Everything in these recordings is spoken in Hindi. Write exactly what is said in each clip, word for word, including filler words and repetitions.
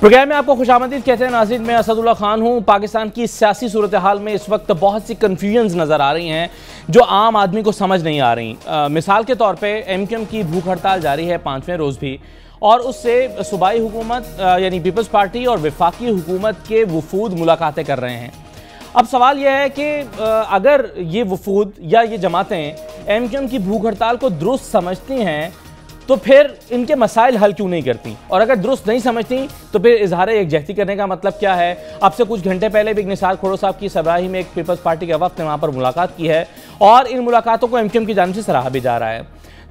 प्रोग्राम में आपको खुशामदीद कहते हैं नाज़रीन। मैं असदुल्ला खान हूँ। पाकिस्तान की सियासी सूरत हाल में इस वक्त बहुत सी कन्फ्यूजन्स नज़र आ रही हैं जो आम आदमी को समझ नहीं आ रही। आ, मिसाल के तौर पे एम क्यू एम की भूख हड़ताल जारी है पाँचवें रोज़ भी, और उससे सूबाई हुकूमत यानी पीपल्स पार्टी और वफाकी हुकूमत के वफूद मुलाकातें कर रहे हैं। अब सवाल यह है कि अगर ये वफूद या ये जमातें एम क्यू एम की भूख हड़ताल को दुरुस्त समझती हैं तो फिर इनके मसाइल हल क्यों नहीं करती, और अगर दुरुस्त नहीं समझती तो फिर इजहार यकजहती करने का मतलब क्या है। अब से कुछ घंटे पहले भी निसार खोड़ो साहब की सरबराही में एक पीपल्स पार्टी का वफद ने वहाँ पर मुलाकात की है और इन मुलाकातों को एम क्यू एम की जानिब से सराहा भी जा रहा है।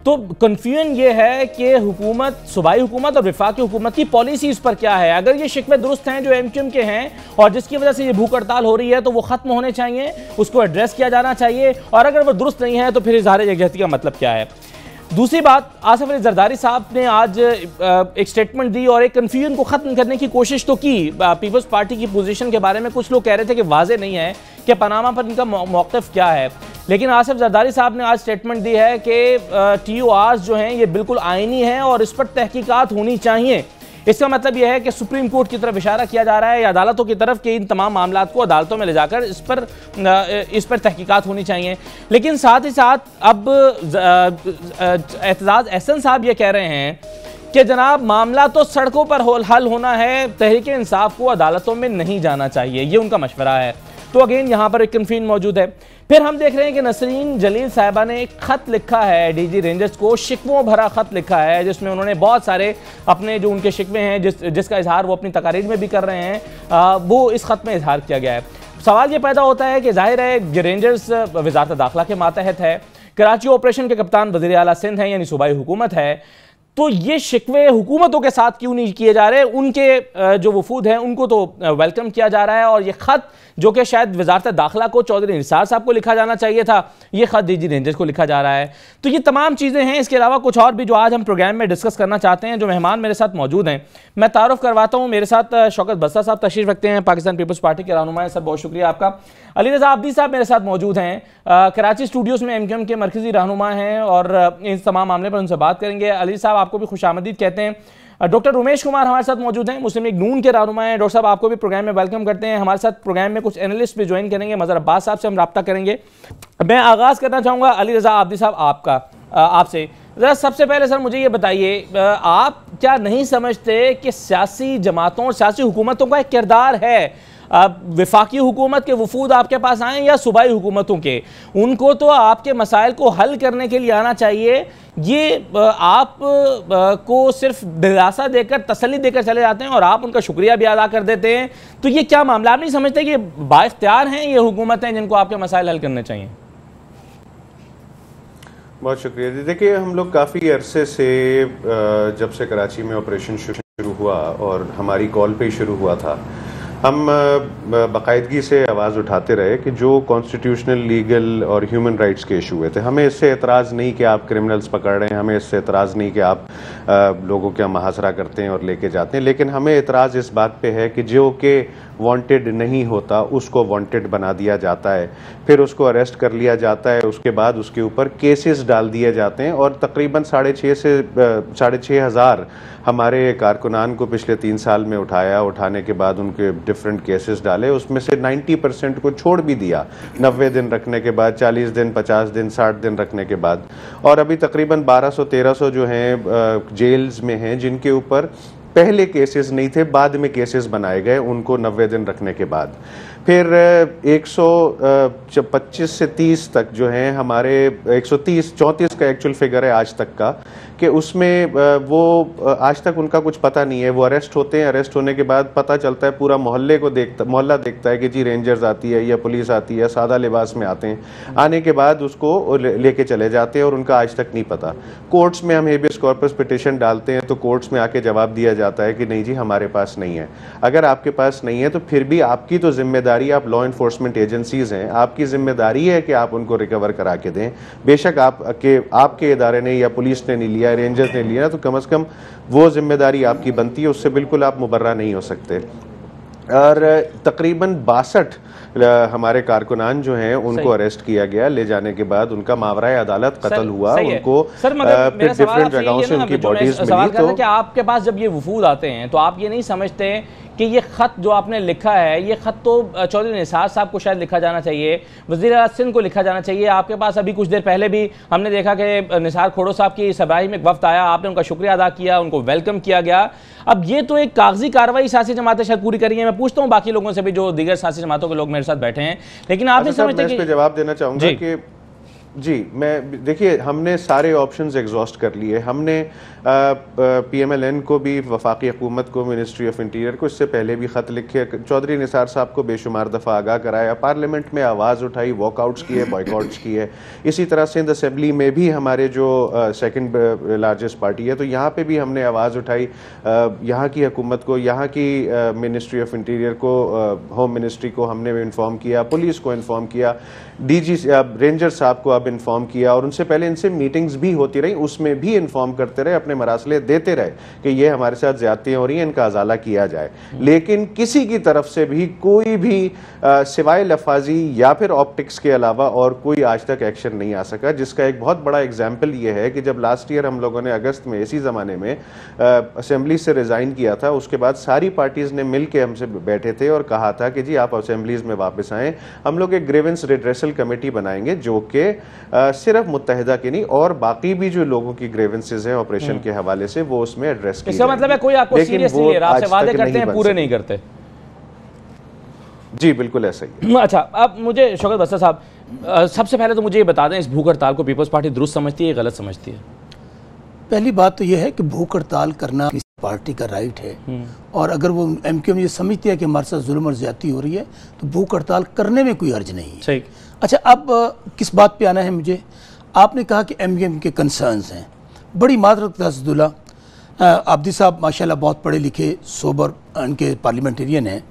तो कन्फ्यूजन ये है कि हुकूमत, सूबाई हुकूमत और वफाकी हुकूमत की पॉलिसीज़ पर क्या है। अगर ये शिकवे दुरुस्त हैं जो एम क्यू एम के हैं और जिसकी वजह से ये भूख हड़ताल हो रही है तो वो ख़त्म होने चाहिए, उसको एड्रेस किया जाना चाहिए, और अगर वो दुरुस्त नहीं है तो फिर इजहार यकजहती का मतलब क्या है। दूसरी बात, आसिफ अली जरदारी साहब ने आज एक स्टेटमेंट दी और एक कन्फ्यूजन को ख़त्म करने की कोशिश तो की। पीपल्स पार्टी की पोजीशन के बारे में कुछ लोग कह रहे थे कि वाजे नहीं है कि पनामा पर इनका मौक़िफ़ क्या है, लेकिन आसिफ जरदारी साहब ने आज स्टेटमेंट दी है कि टी ओ आर जो हैं ये बिल्कुल आइनी हैं और इस पर तहकीकात होनी चाहिए। इसका मतलब यह है कि सुप्रीम कोर्ट की तरफ इशारा किया जा रहा है या अदालतों की तरफ कि इन तमाम मामला को अदालतों में ले जाकर इस पर इस पर तहकीकात होनी चाहिए। लेकिन साथ ही साथ अब एतजाज़ अहसन साहब ये कह रहे हैं कि जनाब मामला तो सड़कों पर हल होना है, तहरीक इंसाफ को अदालतों में नहीं जाना चाहिए, ये उनका मशवरा है। तो अगेन यहाँ पर एक कन्फ्यूजन मौजूद है। फिर हम देख रहे हैं कि नसरीन जलील साहिबा ने एक ख़त लिखा है डीजी रेंजर्स को, शिकवों भरा ख़त लिखा है जिसमें उन्होंने बहुत सारे अपने जो उनके शिकवे हैं जिस जिसका इजहार वो अपनी तकारीर में भी कर रहे हैं, आ, वो इस ख़त में इजहार किया गया है। सवाल ये पैदा होता है कि जाहिर है रेंजर्स वजारत दाखिला के मातहत है, कराची ऑपरेशन के कप्तान वज़ीर आला सिंध हैं यानी सूबाई हुकूमत है, तो ये शिकवे हुकूमतों के साथ क्यों नहीं किए जा रहे। उनके जो वफूद हैं उनको तो वेलकम किया जा रहा है, और ये ख़त जो कि शायद वजारत दाखिला को चौधरी निसार साहब को लिखा जाना चाहिए था, ये ख़त डीजी रेंजर्स को लिखा जा रहा है। तो ये तमाम चीज़ें हैं। इसके अलावा कुछ और भी जो आज हम प्रोग्राम में डिस्कस करना चाहते हैं। जो मेहमान मेरे साथ मौजूद हैं मैं तारुफ करवाता हूँ। मेरे साथ शौकत बसरा साहब तशरीफ़ रखते हैं, पाकिस्तान पीपल्स पार्टी के रहनुमा हैं। सर बहुत शुक्रिया आपका। अली रज़ा आब्दी साहब मेरे साथ मौजूद हैं, कराची स्टूडियोज़ में एम क्यू एम के मरकज़ी रहनुमा हैं और इन तमाम मामले पर उनसे बात करेंगे। अली साहब आपको भी खुशामदीद कहते हैं। डॉक्टर रमेश कुमार हमारे साथ मौजूद हैं, मुस्लिम लीग नून के रहनुमा हैं। डॉक्टर साहब आपको भी प्रोग्राम में वेलकम करते हैं। हमारे साथ प्रोग्राम में कुछ एनालिस्ट भी ज्वाइन करेंगे, मज़र अब्बास साहब से हम रब्ता करेंगे। मैं आगाज़ करना चाहूँगा अली रज़ा आब्दी साहब आपका, आपसे ज़रा सबसे पहले सर मुझे ये बताइए, आप क्या नहीं समझते कि सियासी जमातों और सियासी हुकूमतों का एक किरदार है। आप वफाकी हुकूमत के वफूद आपके पास आएँ या सूबाई हुकूमतों के, उनको तो आपके मसाइल को हल करने के लिए आना चाहिए। ये आप को सिर्फ दिलासा देकर तसल्ली देकर चले जाते हैं और आप उनका शुक्रिया भी अदा कर देते हैं। तो ये क्या मामला, आप नहीं समझते कि बाइख्तियार हैं ये हुकूमतें जिनको आपके मसाइल हल करने चाहिए। बहुत शुक्रिया जी। देखिए हम लोग काफ़ी अरसे से, जब से कराची में ऑपरेशन शुरू हुआ और हमारी कॉल पर शुरू हुआ था, हम बाकायदगी से आवाज़ उठाते रहे कि जो कॉन्स्टिट्यूशनल, लीगल और ह्यूमन राइट्स के इशू हुए थे, हमें इससे एतराज़ नहीं कि आप क्रिमिनल्स पकड़ रहे हैं, हमें इससे एतराज़ नहीं कि आप आ, लोगों का मुहासरा करते हैं और लेके जाते हैं, लेकिन हमें एतराज़ इस बात पे है कि जो के वांटेड नहीं होता उसको वांटेड बना दिया जाता है, फिर उसको अरेस्ट कर लिया जाता है, उसके बाद उसके ऊपर केसेस डाल दिए जाते हैं। और तकरीबन साढ़े छः से साढ़े छः हज़ार हमारे कारकुनान को पिछले तीन साल में उठाया, उठाने के बाद उनके डिफरेंट केसेस डाले, उसमें से नब्बे परसेंट को छोड़ भी दिया नब्बे दिन रखने के बाद, चालीस दिन, पचास दिन, साठ दिन रखने के बाद। और अभी तकरीबन बारह सौ तेरह सौ जो हैं जेल्स में हैं जिनके ऊपर पहले केसेस नहीं थे, बाद में केसेस बनाए गए उनको नब्बे दिन रखने के बाद। फिर एक सौ पच्चीस से तीस तक जो हैं हमारे, एक सौ तीस चौंतीस का एक्चुअल फिगर है आज तक का, कि उसमें वो आज तक उनका कुछ पता नहीं है, वो अरेस्ट होते हैं, अरेस्ट होने के बाद पता चलता है, पूरा मोहल्ले को देखता मोहल्ला देखता है कि जी रेंजर्स आती है या पुलिस आती है, सादा लिबास में आते हैं, आने के बाद उसको लेके चले जाते हैं और उनका आज तक नहीं पता। कोर्ट्स में हम हेबियस कॉर्पस पिटिशन डालते हैं तो कोर्ट्स में आके जवाब दिया जाता है कि नहीं जी हमारे पास नहीं है। अगर आपके पास नहीं है तो फिर भी आपकी तो जिम्मेदारी, आप लॉ एनफोर्समेंट एजेंसीज हैं, आपकी जिम्मेदारी है कि आप उनको रिकवर करा के दें। बेशक आप के, आपके इदारे ने या पुलिस ने नहीं लिया, रेंजर्स ने लिया, तो कम से कम वो जिम्मेदारी आपकी बनती है, उससे बिल्कुल आप मुबर्रा नहीं हो सकते। और तकरीबन बासठ हमारे कारकुनान जो हैं उनको अरेस्ट किया गया। ले जाने के बाद उनका मावराए अदालत कत्ल हुआ, उनको डिफरेंट जगहों से उनकी बॉडीज मिली। तो कि आपके पास जब ये वफूद आते हैं तो आप ये नहीं समझते कि ये ख़त जो आपने लिखा है, ये ख़त तो चौधरी निसार साहब को शायद लिखा जाना चाहिए, वज़ीर आला सिंध को लिखा जाना चाहिए। आपके पास अभी कुछ देर पहले भी हमने देखा कि निसार खोड़ो साहब की सभाई में एक वफ़्त आया, आपने उनका शुक्रिया अदा किया, उनको वेलकम किया गया। अब ये तो एक कागजी कार्रवाई सियासी जमातें शायद पूरी करी है। मैं पूछता हूँ बाकी लोगों से भी जो दीगर सियासी जमातों के लोग मेरे साथ बैठे हैं, लेकिन आप नहीं समझते। जवाब देना चाहूँगा कि जी मैं देखिए हमने सारे ऑप्शंस एग्जॉस्ट कर लिए। हमने पीएमएलएन को भी, वफाकी हुकूमत को, मिनिस्ट्री ऑफ इंटीरियर को इससे पहले भी ख़त लिखे, चौधरी निसार साहब को बेशुमार दफ़ा आगाह कराया, पार्लियामेंट में आवाज़ उठाई, वॉकआउट्स किए, बॉयकॉट्स किए। इसी तरह सिंध असेंबली में भी हमारे जो सेकंड लार्जेस्ट पार्टी है तो यहाँ पर भी हमने आवाज़ उठाई, यहाँ की हुकूमत को, यहाँ की मिनिस्ट्री ऑफ इंटीरियर को, होम मिनिस्ट्री को हमने इन्फॉर्म किया, पुलिस को इन्फॉर्म किया, डी जी रेंजर साहब को इन्फॉर्म किया, और उनसे पहले इनसे मीटिंग्स भी होती रही, उसमें भी इन्फॉर्म करते रहे, अपने मरासले देते रहे कि ये हमारे साथ ज्यादतियां हो रही हैं, इनका अजाला किया जाए। लेकिन किसी की तरफ से भी कोई भी सिवाय लफाजी या फिर ऑप्टिक्स के अलावा और कोई आज तक एक्शन नहीं आ सका, जिसका एक बहुत बड़ा एग्जाम्पल ये है कि जब लास्ट ईयर हम लोगों ने अगस्त में इसी ज़माने में असेंबली से रिज़ाइन किया था, उसके बाद सारी पार्टीज़ ने मिल के हमसे बैठे थे और कहा था कि जी आप असेंबलीज में वापस आएँ, हम लोग एक ग्रीवेंस रिड्रेसल कमेटी बनाएंगे जो कि Uh, सिर्फ मुत्तहिदा के नहीं और बाकी भी जो लोगों की ग्रेवेंसेज हैं ऑपरेशन के हवाले से वो उसमें एड्रेस की। इसका मतलब है कोई आपको सीरियस नहीं ले रहा, आपसे वादे करते हैं पूरे नहीं करते। जी बिल्कुल ऐसा ही है। अच्छा अब मुझे शौकत बसरा साहब, सबसे पहले तो मुझे ये बता दें, इस भूख हड़ताल को पीपल्स पार्टी दुरुस्त समझती है या गलत समझती है? पहली बात तो यह है कि भूख हड़ताल करना पार्टी का राइट है, और अगर वो एमक्यूएम ये समझती है कि हमारे साथ जुल्म और ज्यादती हो रही है तो भूख हड़ताल करने में कोई हर्ज नहीं है। अच्छा अब किस बात पे आना है मुझे, आपने कहा कि एमक्यूएम के कंसर्न्स हैं, बड़ी मादरत असदुल्लाह आब्दी साहब माशाल्लाह बहुत पढ़े लिखे सोबर उनके पार्लियामेंटेरियन हैं,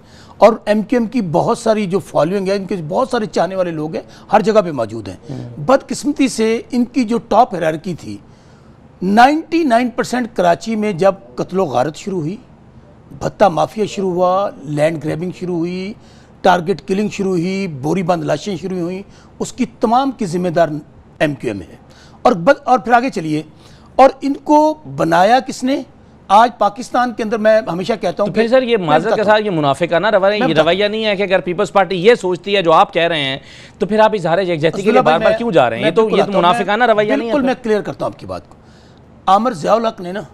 और एमक्यूएम की बहुत सारी जो फॉलोइंग है, इनके बहुत सारे चाहने वाले लोग हैं, हर जगह पर मौजूद हैं। बदकिस्मती से इनकी जो टॉप हायरार्की थी निन्यानवे परसेंट कराची में जब कत्लो गारत शुरू हुई, भत्ता माफिया शुरू हुआ, लैंड ग्रैबिंग शुरू हुई, टारगेट किलिंग शुरू हुई, बोरी बंद लाशें शुरू हुई, उसकी तमाम की जिम्मेदार एमक्यूएम है। और बद और फिर आगे चलिए, और इनको बनाया किसने? आज पाकिस्तान के अंदर मैं हमेशा कहता हूँ तो फिर सर ये माजर के साथ ये मुनाफिकाना रवैया रवैया नहीं है कि अगर पीपल्स पार्टी ये सोचती है जो आप कह रहे हैं तो फिर आप इजहार यकजहती के लिए बार-बार क्यों जा रहे हैं? तो ये मुनाफिकाना रवैया नहीं है। बिल्कुल मैं क्लियर करता हूँ आपकी बात को। आमिर ज़िया-उल हक़ ने ना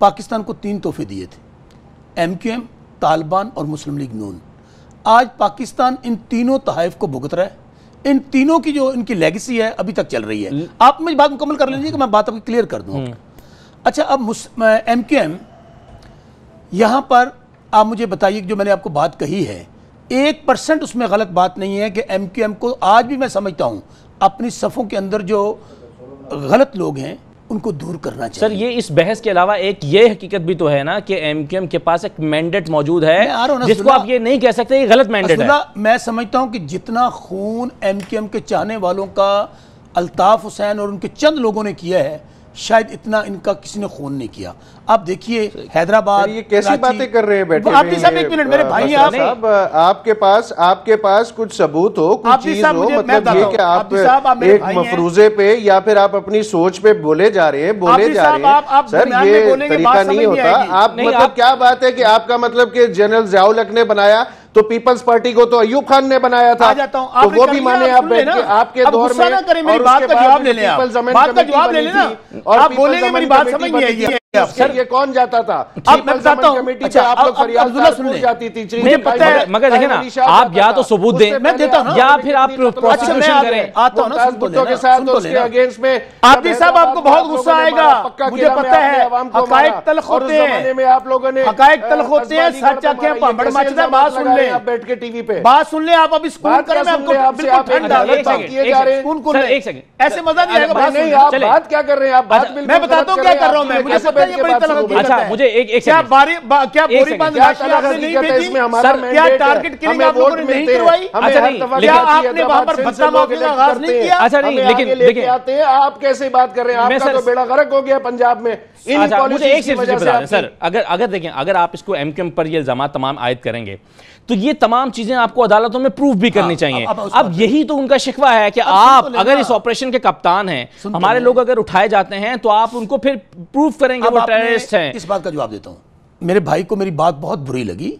पाकिस्तान को तीन तोहफे दिए थे, एमक्यूएम, तालिबान और मुस्लिम लीग नून। आज पाकिस्तान इन तीनों तहफ़ को भुगत रहा है, इन तीनों की जो इनकी लेगेसी है अभी तक चल रही है। आप मेरी बात मुकम्मल कर लीजिए कि मैं बात आपकी क्लियर कर दूँ। अच्छा अब एमक्यूएम, यहाँ पर आप मुझे बताइए जो मैंने आपको बात कही है, एक परसेंट उसमें गलत बात नहीं है कि एमक्यूएम को आज भी मैं समझता हूँ अपनी सफ़ों के अंदर जो गलत लोग हैं उनको दूर करना चाहिए। सर ये इस बहस के अलावा एक ये हकीकत भी तो है ना कि एमक्यूएम के पास एक मैंडेट मौजूद है जिसको आप ये नहीं कह सकते ये गलत मैंडेट है। मैं समझता हूँ कि जितना खून एमक्यूएम के चाहने वालों का अल्ताफ हुसैन और उनके चंद लोगों ने किया है, शायद इतना इनका किसी ने खून नहीं किया। आप देखिए हैदराबाद, ये कैसी बातें कर रहे हैं बैठे आब्दी साहब? एक मिनट मेरे भाई, आप आपके पास आपके पास कुछ सबूत हो, कुछ चीज हो, मतलब ये कि आप एक मफरूजे पे या फिर आप अपनी सोच पे बोले जा रहे हैं बोले जा रहे हैं सर ये तरीका नहीं होता। आप मतलब क्या बात है कि आपका मतलब कि जनरल ज़ियाउल हक़ ने बनाया तो पीपल्स पार्टी को तो अयूब खान ने बनाया था, तो वो भी माने आप बैठ के आपके दौर में, और बात का जवाब ले लें, बात का जवाब ले लेना। आप बोलेंगे मेरी बात समझ नहीं आई सर, ये कौन जाता था? अब मैं बताता हूं, अच्छा आप लोग फरियाद सुन जाती थी मुझे पता है, मगर देखिए ना आप या तो सबूत दें मैं देता हूं या फिर आप प्रोसिक्यूशन करें। आता हूं ना सबूतों के साथ, उसके अगेंस्ट में आदिल साहब आपको बहुत गुस्सा आएगा, मुझे पता है हकायक तल्ख होते हैं, आप लोगों ने हकायक तल्ख होते हैं, सच आंखें पमड़ मचता है। बात सुन ले आप बैठ के टीवी पे, बात सुन ले आप, अब स्कूल करें मैं आपको बिल्कुल ठंड डालने किए जा रहे हैं। एक सेकंड ऐसे मजा नहीं आएगा। बात नहीं, आप बात क्या कर रहे हैं? आप बात मैं बताता हूं क्या कर रहा हूं मैं, मुझे आप कैसे बात कर रहे हैं? आपका तो बेड़ा गर्क हो गया पंजाब में। मुझे एक चीज बता दें सर, अगर अगर देखें, अगर आप इसको एमक्यूएम पर ये इल्जाम तमाम आयद करेंगे तो ये तमाम चीजें आपको अदालतों में प्रूफ भी करनी चाहिए। अब, अब, अब यही तो उनका शिकवा है कि आप अगर इस ऑपरेशन के कप्तान हैं, हमारे लोग अगर उठाए जाते हैं तो आप उनको फिर प्रूफ करेंगे वो टेररिस्ट हैं। इस बात का जवाब देता हूं, मेरे भाई को मेरी बात बहुत बुरी लगी,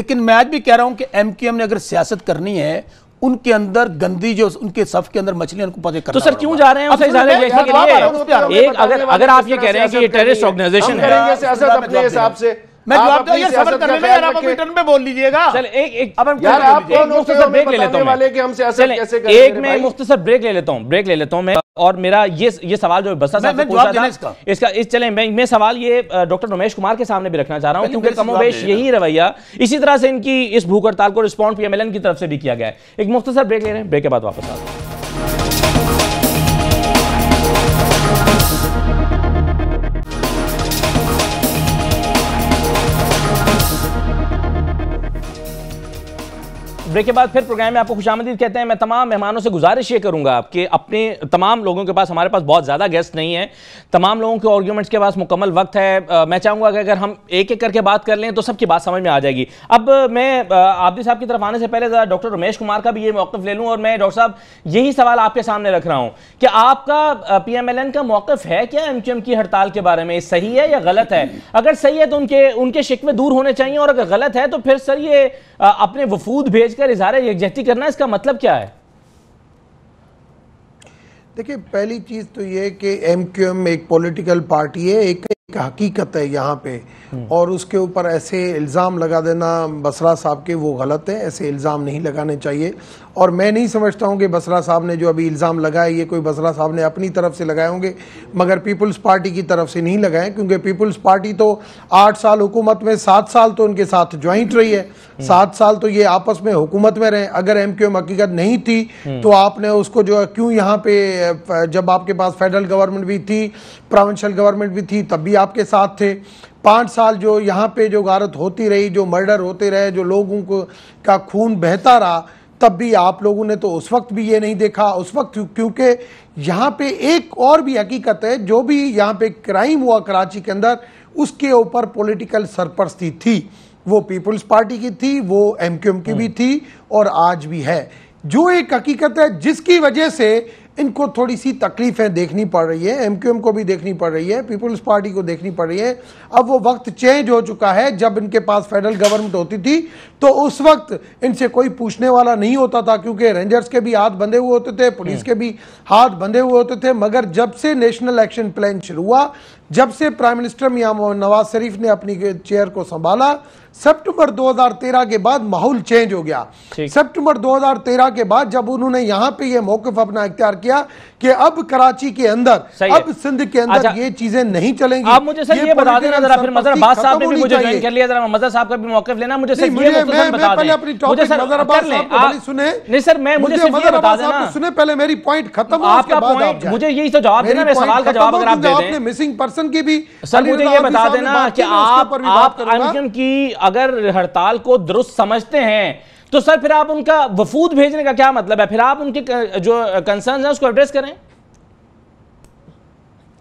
लेकिन मैं आज भी कह रहा हूं कि एमक्यूएम ने अगर सियासत करनी है, उनके अंदर गंदी जो उनके सफ के अंदर मछलियां उनको पता करना। तो सर क्यों जा रहे हैं उसे इजाजत देखने के लिए? एक अगर अगर आप ये कह रहे हैं कि ये टेररिस्ट ऑर्गेनाइजेशन है, सियासत अपने हिसाब से मैं जवाब दे, ये सबर कर लेना, आप अपने टर्न पे बोल लीजिएगा। चल एक एक अब हम यार आप मुख्तसर ब्रेक ले लेता हूं वाले कि हम सियासत कैसे कर एक मैं मुख्तसर ब्रेक ले लेता हूं ब्रेक ले लेता हूं मैं। और मेरा ये ये सवाल जो बस्ता साहब से पूछा था इसका इसका इस चले मैं मैं सवाल ये डॉक्टर रमेश कुमार के सामने भी रखना चाह रहा हूं, क्योंकि कमोबेश यही रवैया इसी तरह से इनकी इस भूख हड़ताल को रिस्पॉन्ड पीएमएलएन की तरफ से भी किया गया है। एक मुख्तसर ब्रेक ले रहे हैं, ब्रेक के बाद वापस आते हैं। ब्रेक के बाद फिर प्रोग्राम में आपको खुशामदीद कहते हैं। मैं तमाम मेहमानों से गुजारिश ये करूंगा कि अपने तमाम लोगों के पास, हमारे पास बहुत ज़्यादा गेस्ट नहीं है, तमाम लोगों के आर्ग्यूमेंट्स के पास मुकम्मल वक्त है। आ, मैं चाहूँगा कि अगर हम एक एक करके बात कर लें तो सबकी बात समझ में आ जाएगी। अब मैं आबदी साहब की तरफ आने से पहले ज़रा डॉक्टर रमेश कुमार का भी ये मौक़िफ़ ले लूँ, और मैं डॉक्टर साहब यही सवाल आपके सामने रख रहा हूँ कि आपका पी एम एल एन का मौक़िफ़ है क्या एमक्यूएम की हड़ताल के बारे में? सही है या गलत है? अगर सही है तो उनके उनके शिकवे दूर होने चाहिए, और अगर गलत है तो फिर सर ये अपने वफूद भेज इज़हार-ए-यकजहती करना, इसका मतलब क्या है? देखिए, पहली चीज तो ये कि एमक्यूएम एक पॉलिटिकल पार्टी है, एक, एक हकीकत है यहाँ पे, और उसके ऊपर ऐसे इल्ज़ाम लगा देना बसरा साहब के वो गलत है। ऐसे इल्ज़ाम नहीं लगाने चाहिए, और मैं नहीं समझता हूँ कि बसरा साहब ने जो अभी इल्ज़ाम लगाए ये कोई बसरा साहब ने अपनी तरफ से लगाए होंगे, मगर पीपल्स पार्टी की तरफ से नहीं लगाए, क्योंकि पीपल्स पार्टी तो आठ साल हुकूमत में, सात साल तो उनके साथ ज्वाइंट रही है, सात साल तो ये आपस में हुकूमत में रहे। अगर एमक्यूएम हकीकत नहीं थी तो आपने उसको जो क्यों यहाँ पे, जब आपके पास फेडरल गवर्नमेंट भी थी, प्रोविंशियल गवर्नमेंट भी थी, तब भी आपके साथ थे। पाँच साल जो यहाँ पे जो गारत होती रही, जो मर्डर होते रहे, जो लोगों को का खून बहता रहा, तब भी आप लोगों ने तो उस वक्त भी ये नहीं देखा उस वक्त, क्योंकि यहाँ पे एक और भी हकीकत है, जो भी यहाँ पे क्राइम हुआ कराची के अंदर, उसके ऊपर पॉलिटिकल सरपरस्ती थी, वो पीपल्स पार्टी की थी, वो एमक्यूएम की भी थी, और आज भी है। जो एक हकीकत है जिसकी वजह से इनको थोड़ी सी तकलीफें देखनी पड़ रही है, एमक्यूएम को भी देखनी पड़ रही है, पीपल्स पार्टी को देखनी पड़ रही है। अब वो वक्त चेंज हो चुका है, जब इनके पास फेडरल गवर्नमेंट होती थी तो उस वक्त इनसे कोई पूछने वाला नहीं होता था, क्योंकि रेंजर्स के भी हाथ बंधे हुए होते थे, पुलिस के भी हाथ बंधे हुए होते थे। मगर जब से नेशनल एक्शन प्लान शुरू हुआ, जब से प्राइम मिनिस्टर मियां नवाज शरीफ ने अपनी चेयर को संभाला, सितंबर दो हज़ार तेरह के बाद माहौल चेंज हो गया। सितंबर दो हज़ार तेरह के बाद जब उन्होंने यहाँ पे ये मौकफ अपना इख्तियार किया कि अब कराची के अंदर, अब सिंध के अंदर अच्छा। ये चीजें नहीं चलेंगी। आप मुझे सर ये, ये बता देना जरा, फिर मज़र बात साहब ने भी मुझे ज्वाइन कर लिया, जरा मज़र साहब का भी मौकफ लेना। मुझे सिर्फ ये बता दें, अपनी टॉपिक मज़र बात साहब को भली सुने। नहीं सर, मैं मुझे सिर्फ ये बता देना, सुने पहले मेरी पॉइंट खत्म हो, उसके बाद आप जाएं। मुझे यही तो जवाब देना, मेरे सवाल का जवाब अगर आप दे दें। आपने मिसिंग पर्सन की भी सर मुझे ये बता देना कि आप आप एमक्यूएम की अगर हड़ताल को दुरुस्त समझते हैं तो सर फिर आप उनका वफूद भेजने का क्या मतलब है? फिर आप उनके जो कंसर्न्स हैं उसको एड्रेस करें।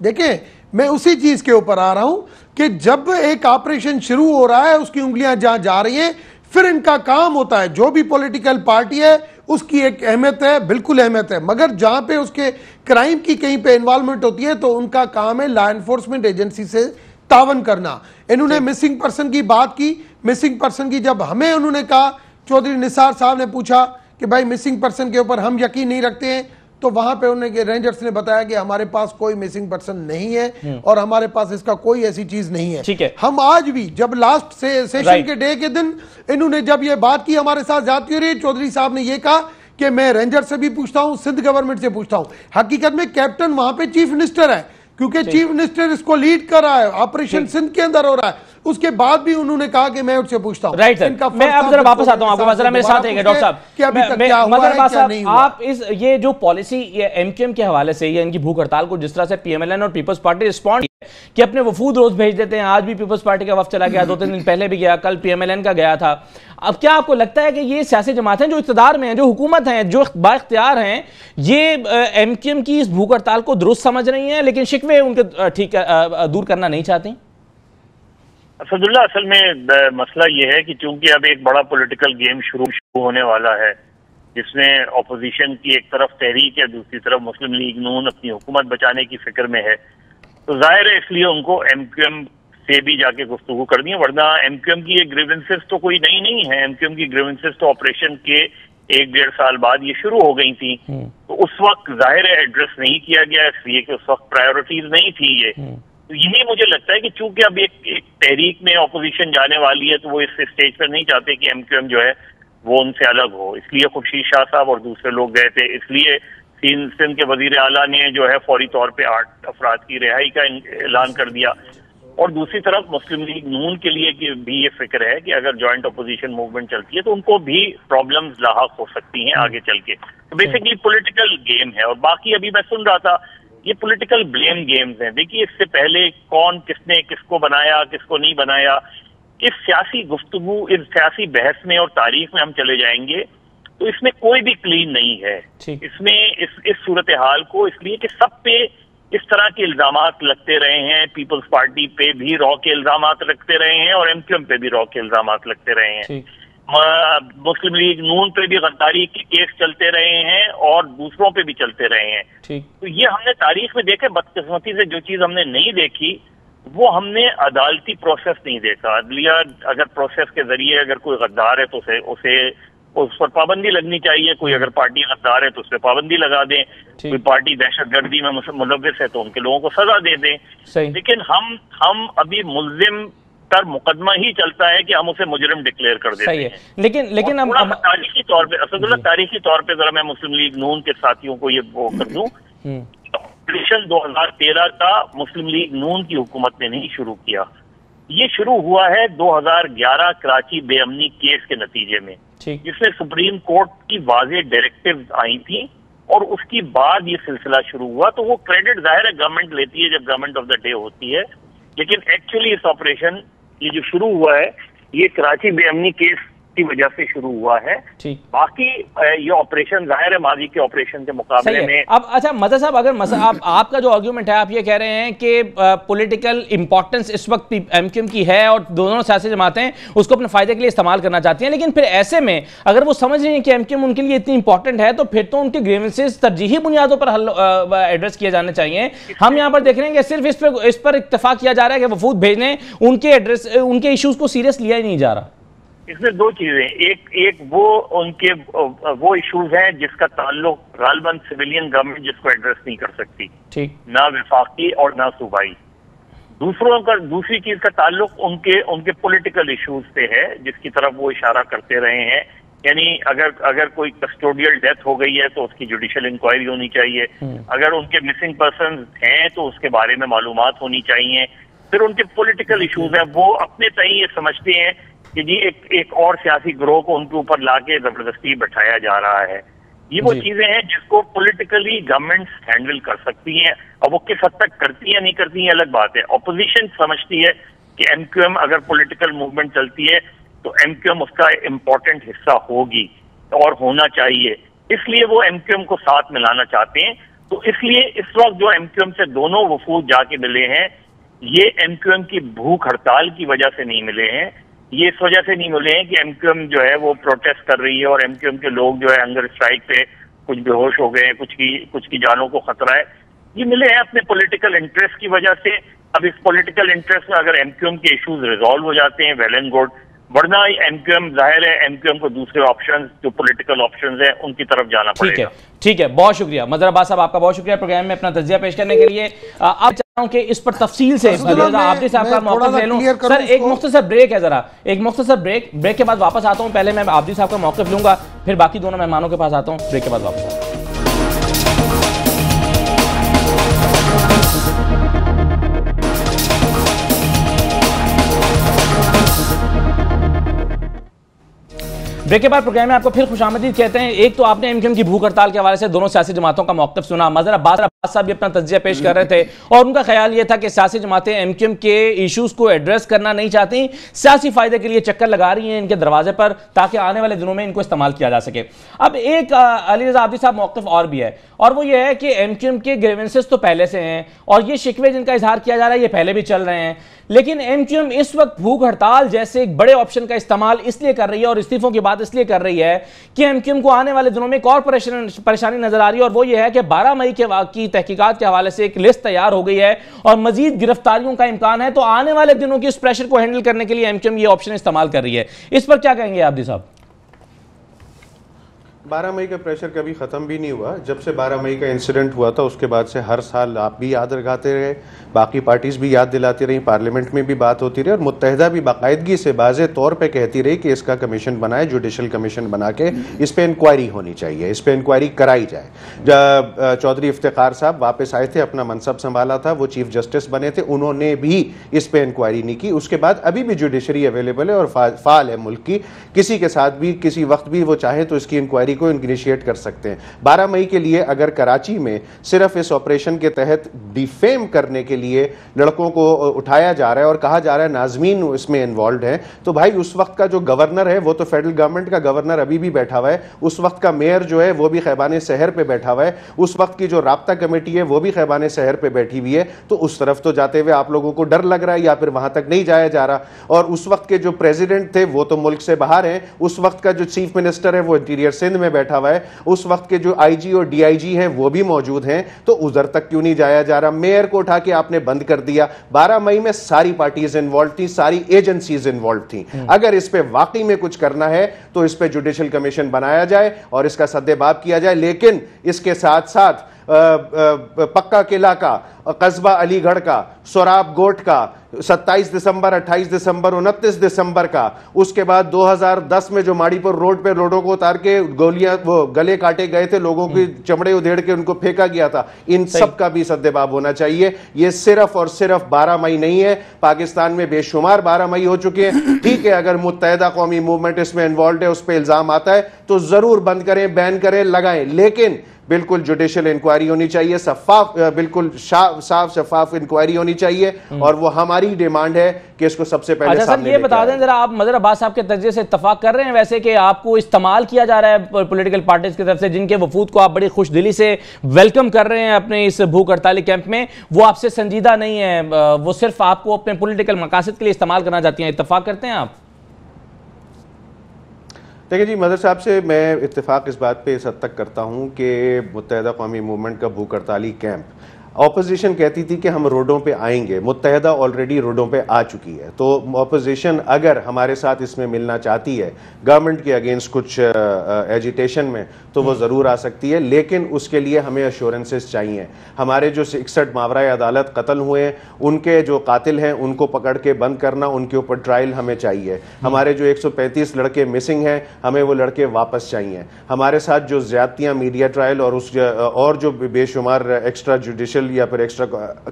देखिए, मैं उसी चीज के ऊपर आ रहा हूं कि जब एक ऑपरेशन शुरू हो रहा है, उसकी उंगलियां जहां जा रही हैं, फिर इनका काम होता है, जो भी पॉलिटिकल पार्टी है उसकी एक अहमियत है, बिल्कुल अहमियत है, मगर जहां पे उसके क्राइम की कहीं पे इन्वॉल्वमेंट होती है तो उनका काम है लॉ एनफोर्समेंट एजेंसी से तावन करना। इन्होंने मिसिंग पर्सन की बात की, मिसिंग पर्सन की जब हमें उन्होंने कहा, चौधरी निसार साहब ने पूछा कि भाई मिसिंग पर्सन के ऊपर हम यकीन नहीं रखते हैं, तो वहां पे उन्होंने रेंजर्स ने बताया कि हमारे पास कोई मिसिंग पर्सन नहीं है और हमारे पास इसका कोई ऐसी चीज नहीं है। ठीक है, हम आज भी जब लास्ट से सेशन के डे के दिन इन्होंने जब ये बात की, हमारे साथ जाती हो रही, चौधरी साहब ने यह कहा कि मैं रेंजर से भी पूछता हूं, सिंध गवर्नमेंट से पूछता हूं। हकीकत में कैप्टन वहां पर चीफ मिनिस्टर है, क्योंकि चीफ मिनिस्टर इसको लीड कर रहा है, ऑपरेशन सिंध के अंदर हो रहा है, उसके बाद भी उन्होंने कहा कि मैं उससे पूछता हूं। राइट सर, मैं अब जरा वापस आता हूं आपके पास, जरा मेरे साथ रहेंगे डॉक्टर साहब। मगर आप इस ये जो पॉलिसी एमक्यूएम के हवाले से या इनकी भूख हड़ताल को जिस तरह से पीएमएलएन और पीपल्स पार्टी रिस्पॉन्ड कि अपने वफूद रोज भेज देते हैं, आज भी पीपल्स पार्टी का वफद चला गया, दो तीन दिन पहले भी गया, कल पीएमएलएन का गया था। अब क्या आपको लगता है कि ये सियासी जमातें जो इक़्तिदार में हैं, जो हुकूमत हैं, जो बाख्तियार हैं, ये एमक्यूएम की इस भूख हड़ताल को दुरुस्त समझ रही हैं लेकिन शिकवे उनके ठीक दूर करना नहीं चाहती? असदुल्ला, असल में मसला ये है कि चूंकि अब एक बड़ा पोलिटिकल गेम शुरू शुरू होने वाला है जिसमें अपोजिशन की एक तरफ तहरीक है, दूसरी तरफ मुस्लिम लीग नून अपनी हुकूमत बचाने की फिक्र में है, तो जाहिर है इसलिए उनको एमक्यूएम से भी जाके गुफ्तगू करनी है, वरना एमक्यूएम की ये ग्रीवेंसेस तो कोई नई नहीं है। एमक्यूएम की ग्रीवेंसेस तो ऑपरेशन के एक डेढ़ साल बाद ये शुरू हो गई थी, तो उस वक्त जाहिर है एड्रेस नहीं किया गया इसलिए कि उस वक्त प्रायोरिटीज नहीं थी ये। तो यही मुझे लगता है कि चूंकि अब एक, एक तहरीक में ऑपोजिशन जाने वाली है तो वो इस स्टेज पर नहीं चाहते कि एमक्यूएम जो है वो उनसे अलग हो, इसलिए खुर्शीद शाह साहब और दूसरे लोग गए थे। इसलिए सिंध के वजीर आला ने जो है फौरी तौर पे आठ अफराद की रिहाई का ऐलान कर दिया, और दूसरी तरफ मुस्लिम लीग नून के लिए कि भी ये फिक्र है कि अगर जॉइंट अपोजिशन मूवमेंट चलती है तो उनको भी प्रॉब्लम्स लाहक हो सकती हैं आगे चल के। तो बेसिकली पॉलिटिकल गेम है, और बाकी अभी मैं सुन रहा था ये पॉलिटिकल ब्लेम गेम्स हैं। देखिए इससे पहले कौन किसने किसको बनाया किसको नहीं बनाया, इस सियासी गुफ्तगू, इस सियासी बहस में और तारीख में हम चले जाएंगे तो इसमें कोई भी क्लीन नहीं है। इसमें इस इस सूरत हाल को इसलिए कि सब पे इस तरह के इल्जामात लगते रहे हैं, पीपल्स पार्टी पे भी रॉ के इल्जामात लगते रहे हैं और एमक्यूएम पे भी रॉ के इल्जामात लगते रहे हैं, मुस्लिम लीग नून पे भी गद्दारी के केस चलते रहे हैं और दूसरों पे भी चलते रहे हैं। तो ये हमने तारीख में देखा, बदकिस्मती से जो चीज हमने नहीं देखी वो हमने अदालती प्रोसेस नहीं देखा। अदलिया अगर प्रोसेस के जरिए अगर कोई गद्दार है तो उसे उसे उस पर पाबंदी लगनी चाहिए, कोई अगर पार्टी गद्दार है तो उस पर पाबंदी लगा दें, कोई पार्टी दहशतगर्दी में मुलविस है तो उनके लोगों को सजा दे दें। लेकिन हम हम अभी मुल्जिम तर मुकदमा ही चलता है कि हम उसे मुजरिम डिक्लेयर कर देते हैं। लेकिन लेकिन हम अम... तारीखी तौर पर असदुल्ला तारीखी तौर पर जरा मैं मुस्लिम लीग नून के साथियों को ये वो कर दूं, ऑपरेशन दो हजार तेरह का मुस्लिम लीग नून की हुकूमत ने नहीं शुरू किया, ये शुरू हुआ है दो हजार ग्यारह कराची बेअमनी केस के नतीजे में, जिसमें सुप्रीम कोर्ट की वाज़े डायरेक्टिव्स आई थी और उसके बाद ये सिलसिला शुरू हुआ। तो वो क्रेडिट जाहिर है गवर्नमेंट लेती है जब गवर्नमेंट ऑफ द डे होती है, लेकिन एक्चुअली इस ऑपरेशन ये जो शुरू हुआ है ये कराची बेअमनी केस की वजह से शुरू हुआ है। बाकी ये ऑपरेशन जाहिर है माजी के ऑपरेशन के मुकाबले में। अब अच्छा मदर साहब, अगर मस, आप, आपका जो आर्ग्यूमेंट है आप ये कह रहे हैं कि पॉलिटिकल इंपॉर्टेंस इस वक्त एमक्यूएम की है और दोनों सियासी जमातें उसको अपने फायदे के लिए इस्तेमाल करना चाहती हैं, लेकिन फिर ऐसे में अगर वो समझ रही है कि एमक्यूएम उनके लिए इतनी इंपॉर्टेंट है तो फिर तो उनके ग्रीवेंसेस तरजीही बुनियादों पर हल एड्रेस किए जाने चाहिए। हम यहाँ पर देख रहे हैं कि सिर्फ इस पर इस पर इत्तेफाक किया जा रहा है कि वफूद भेजने उनके एड्रेस उनके इश्यूज को सीरियस लिया ही नहीं जा रहा। इसमें दो चीजें, एक एक वो उनके वो इश्यूज हैं जिसका ताल्लुक गालबन सिविलियन गवर्नमेंट जिसको एड्रेस नहीं कर सकती, ठीक, ना विफाकी और ना सूबाई। दूसरों का दूसरी चीज का ताल्लुक उनके उनके पॉलिटिकल इश्यूज से है जिसकी तरफ वो इशारा करते रहे हैं, यानी अगर अगर कोई कस्टोडियल डेथ हो गई है तो उसकी जुडिशियल इंक्वायरी होनी चाहिए, अगर उनके मिसिंग पर्सन हैं तो उसके बारे में मालूमात होनी चाहिए। फिर उनके पॉलिटिकल इश्यूज हैं, वो अपने तय ये समझते हैं कि जी एक एक और सियासी ग्रोह को उनके ऊपर लाके जबरदस्ती बैठाया जा रहा है। ये वो चीजें हैं जिसको पॉलिटिकली गवर्नमेंट्स हैंडल कर सकती हैं, और वो किस हद तक करती है नहीं करती है अलग बात है। ऑपोजिशन समझती है कि एमक्यूएम अगर पॉलिटिकल मूवमेंट चलती है तो एमक्यूएम उसका इम्पोर्टेंट हिस्सा होगी और होना चाहिए, इसलिए वो एमक्यूएम को साथ मिलाना चाहते हैं। तो इसलिए इस वक्त जो एमक्यूएम से दोनों वफूद जाके मिले हैं ये एमक्यूएम की भूख हड़ताल की वजह से नहीं मिले हैं, ये इस वजह से नहीं मिले हैं कि एमक्यूएम जो है वो प्रोटेस्ट कर रही है और एमक्यूएम के लोग जो है हंगर स्ट्राइक पे कुछ बेहोश हो गए हैं, कुछ की कुछ की जानों को खतरा है। ये मिले हैं अपने पॉलिटिकल इंटरेस्ट की वजह से। अब इस पॉलिटिकल इंटरेस्ट में अगर एमक्यूएम के इश्यूज रिजॉल्व हो जाते हैं वेल एंड गुड, वरना एमक्यूएम जाहिर है एमक्यूएम को दूसरे ऑप्शंस जो पॉलिटिकल ऑप्शंस हैं उनकी तरफ जाना पड़ेगा। ठीक है, ठीक है, बहुत शुक्रिया मजराबाद साहब, आपका बहुत शुक्रिया प्रोग्राम में अपना तजिया पेश करने के लिए। आप चाह रहा हूँ कि इस पर तफसील से आप जी साहब का मौका ले लूँ। सर एक मुख्तसर ब्रेक है, जरा एक मुख्तसर ब्रेक ब्रेक के बाद वापस आता हूँ। पहले मैं आप जी साहब का मौका लूंगा, फिर बाकी दोनों मेहमानों के पास आता हूँ। ब्रेक के बाद वापस आता हूँ। ब्रेक के बाद प्रोग्राम में आपको फिर खुशामदीद कहते हैं। एक तो आपने एमक्यूएम की भूख हड़ताल के हवाले से दोनों सियासी जमातों का मौकफ सुना। मज़र बाबर साहब भी अपना तजिया पेश कर रहे थे और उनका ख्याल ये था कि सियासी जमातें एमक्यूएम के इशूज़ को एड्रेस करना नहीं चाहती, सियासी फायदे के लिए चक्कर लगा रही हैं इनके दरवाजे पर ताकि आने वाले दिनों में इनको इस्तेमाल किया जा सके। अब एक अली रजा आब्दी साहब मौकफ और भी है और वो ये है कि एमक्यूएम के ग्रीवेंसेस तो पहले से हैं और ये शिकवे जिनका इजहार किया जा रहा है ये पहले भी चल रहे हैं, लेकिन एमक्यूएम इस वक्त भूख हड़ताल जैसे एक बड़े ऑप्शन का इस्तेमाल इसलिए कर रही है और इस्तीफों की बात इसलिए कर रही है कि एमक्यूएम को आने वाले दिनों में एक और परेशानी नजर आ रही है और वो ये है कि बारह मई के की तहकीकात के हवाले से एक लिस्ट तैयार हो गई है और मजीद गिरफ्तारियों का इम्कान है। तो आने वाले दिनों की इस प्रेशर को हैंडल करने के लिए एमक्यूएम ये ऑप्शन इस्तेमाल कर रही है। इस पर क्या कहेंगे आब्दी साहब? बारह मई का प्रेशर कभी ख़त्म भी नहीं हुआ। जब से बारह मई का इंसिडेंट हुआ था उसके बाद से हर साल आप भी याद रखाते रहे, बाकी पार्टीज़ भी याद दिलाती रहीं, पार्लियामेंट में भी बात होती रही और मुत्तहदा भी बाकायदगी से वाज़े तौर पे कहती रही कि इसका कमीशन बनाए, जुडिशल कमीशन बना के इस पर इंक्वायरी होनी चाहिए, इस पर इंक्वायरी कराई जाए। जब चौधरी इफ्तिखार साहब वापस आए थे, अपना मनसब संभाला था, वो चीफ जस्टिस बने थे, उन्होंने भी इस पर इंक्वायरी नहीं की। उसके बाद अभी भी जुडिशरी अवेलेबल है और फाल है मुल्क की, किसी के साथ भी किसी वक्त भी वो चाहे तो इसकी इंक्वायरी को इनिशिएट कर सकते हैं। बारह मई के लिए अगर कराची में सिर्फ इस ऑपरेशन के तहत डिफेम करने के लिए लड़कों को उठाया जा रहा है और कहा जा रहा है नाज़मीन इसमें इन्वॉल्व हैं, तो भाई उस वक्त का जो गवर्नर है वो तो फेडरल गवर्नमेंट का गवर्नर अभी भी बैठा हुआ है, उस वक्त का मेयर जो है वो भी खैबान शहर पे बैठा हुआ है, उस वक्त की जो राब्ता कमेटी है वो भी खैबान शहर पे बैठी हुई है। तो उस तरफ तो जाते हुए आप लोगों को डर लग रहा है या फिर वहां तक नहीं जाया जा रहा। और उस वक्त के जो प्रेसिडेंट थे वो तो मुल्क से बाहर हैं, उस वक्त का जो चीफ मिनिस्टर है वो इंटीरियर सिंध में बैठा हुआ है, उस वक्त के जो आईजी और डीआईजी हैं वो भी मौजूद हैं, तो उधर तक क्यों नहीं जाया जा रहा? मेयर को उठा के आपने बंद कर दिया। बारह मई में सारी पार्टीज इन्वॉल्व थी, सारी एजेंसीज इन्वॉल्व थी। अगर इस पे वाकई में कुछ करना है तो इस पे जुडिशियल कमीशन बनाया जाए और इसका सद्देबाब किया जाए। लेकिन इसके साथ साथ पक्का किला का, कस्बा अलीगढ़ का, सोराब गोट का, सत्ताईस दिसंबर, अट्ठाईस दिसंबर, उनतीस दिसंबर का, उसके बाद दो हज़ार दस में जो माड़ीपुर रोड पे लोगों को उतार के गोलियां वो गले काटे गए थे, लोगों की चमड़े उधेड़ के उनको फेंका गया था, इन सब का भी सद्देबाब होना चाहिए। ये सिर्फ और सिर्फ बारह मई नहीं है, पाकिस्तान में बेशुमार बारह मई हो चुके हैं। ठीक है, अगर मुत्तहदा कौमी मूवमेंट इसमें इन्वॉल्व है, उस पर इल्ज़ाम आता है तो ज़रूर बंद करें, बैन करें, लगाएं, लेकिन बिल्कुल जुडिशियल इंक्वायरी होनी चाहिए, शफाफ, बिल्कुल साफ शफाफ इंक्वायरी होनी चाहिए और वो हमारी डिमांड है कि इसको सबसे पहले अच्छा सामने ये बता दें जरा आप मज़र अब्बास साहब के तर्जे से इत्तफाक कर रहे हैं वैसे कि आपको इस्तेमाल किया जा रहा है पॉलिटिकल पार्टीज की तरफ से जिनके वफूद को आप बड़ी खुश दिली से वेलकम कर रहे हैं अपने इस भूख हड़ताली कैंप में, वो आपसे संजीदा नहीं है, वो सिर्फ आपको अपने पॉलिटिकल मकासद के लिए इस्तेमाल करना चाहती हैं। इत्तफाक करते हैं आप? देखिए जी, मदर साहब से मैं इत्तेफाक इस बात पे इस हद तक करता हूँ कि मुत्तहदा कौमी मूवमेंट का भूख हड़ताली कैंप, ऑपोजिशन कहती थी कि हम रोडों पे आएंगे, मुत्तहदा ऑलरेडी रोडों पे आ चुकी है, तो ऑपोजिशन अगर हमारे साथ इसमें मिलना चाहती है गवर्नमेंट के अगेंस्ट कुछ एजिटेशन में तो वो ज़रूर आ सकती है, लेकिन उसके लिए हमें अश्योरेंसेस चाहिए। हमारे जो इकसठ मावरा अदालत कत्ल हुए हैं उनके जो कातिल हैं उनको पकड़ के बंद करना, उनके ऊपर ट्रायल हमें चाहिए। हमारे जो एक सौ पैंतीस लड़के मिसिंग हैं हमें वो लड़के वापस चाहिए। हमारे साथ जो ज्यादतियाँ मीडिया ट्रायल और उस और जो बेशुमार एक्स्ट्रा जुडिशल या फिर एक्स्ट्रा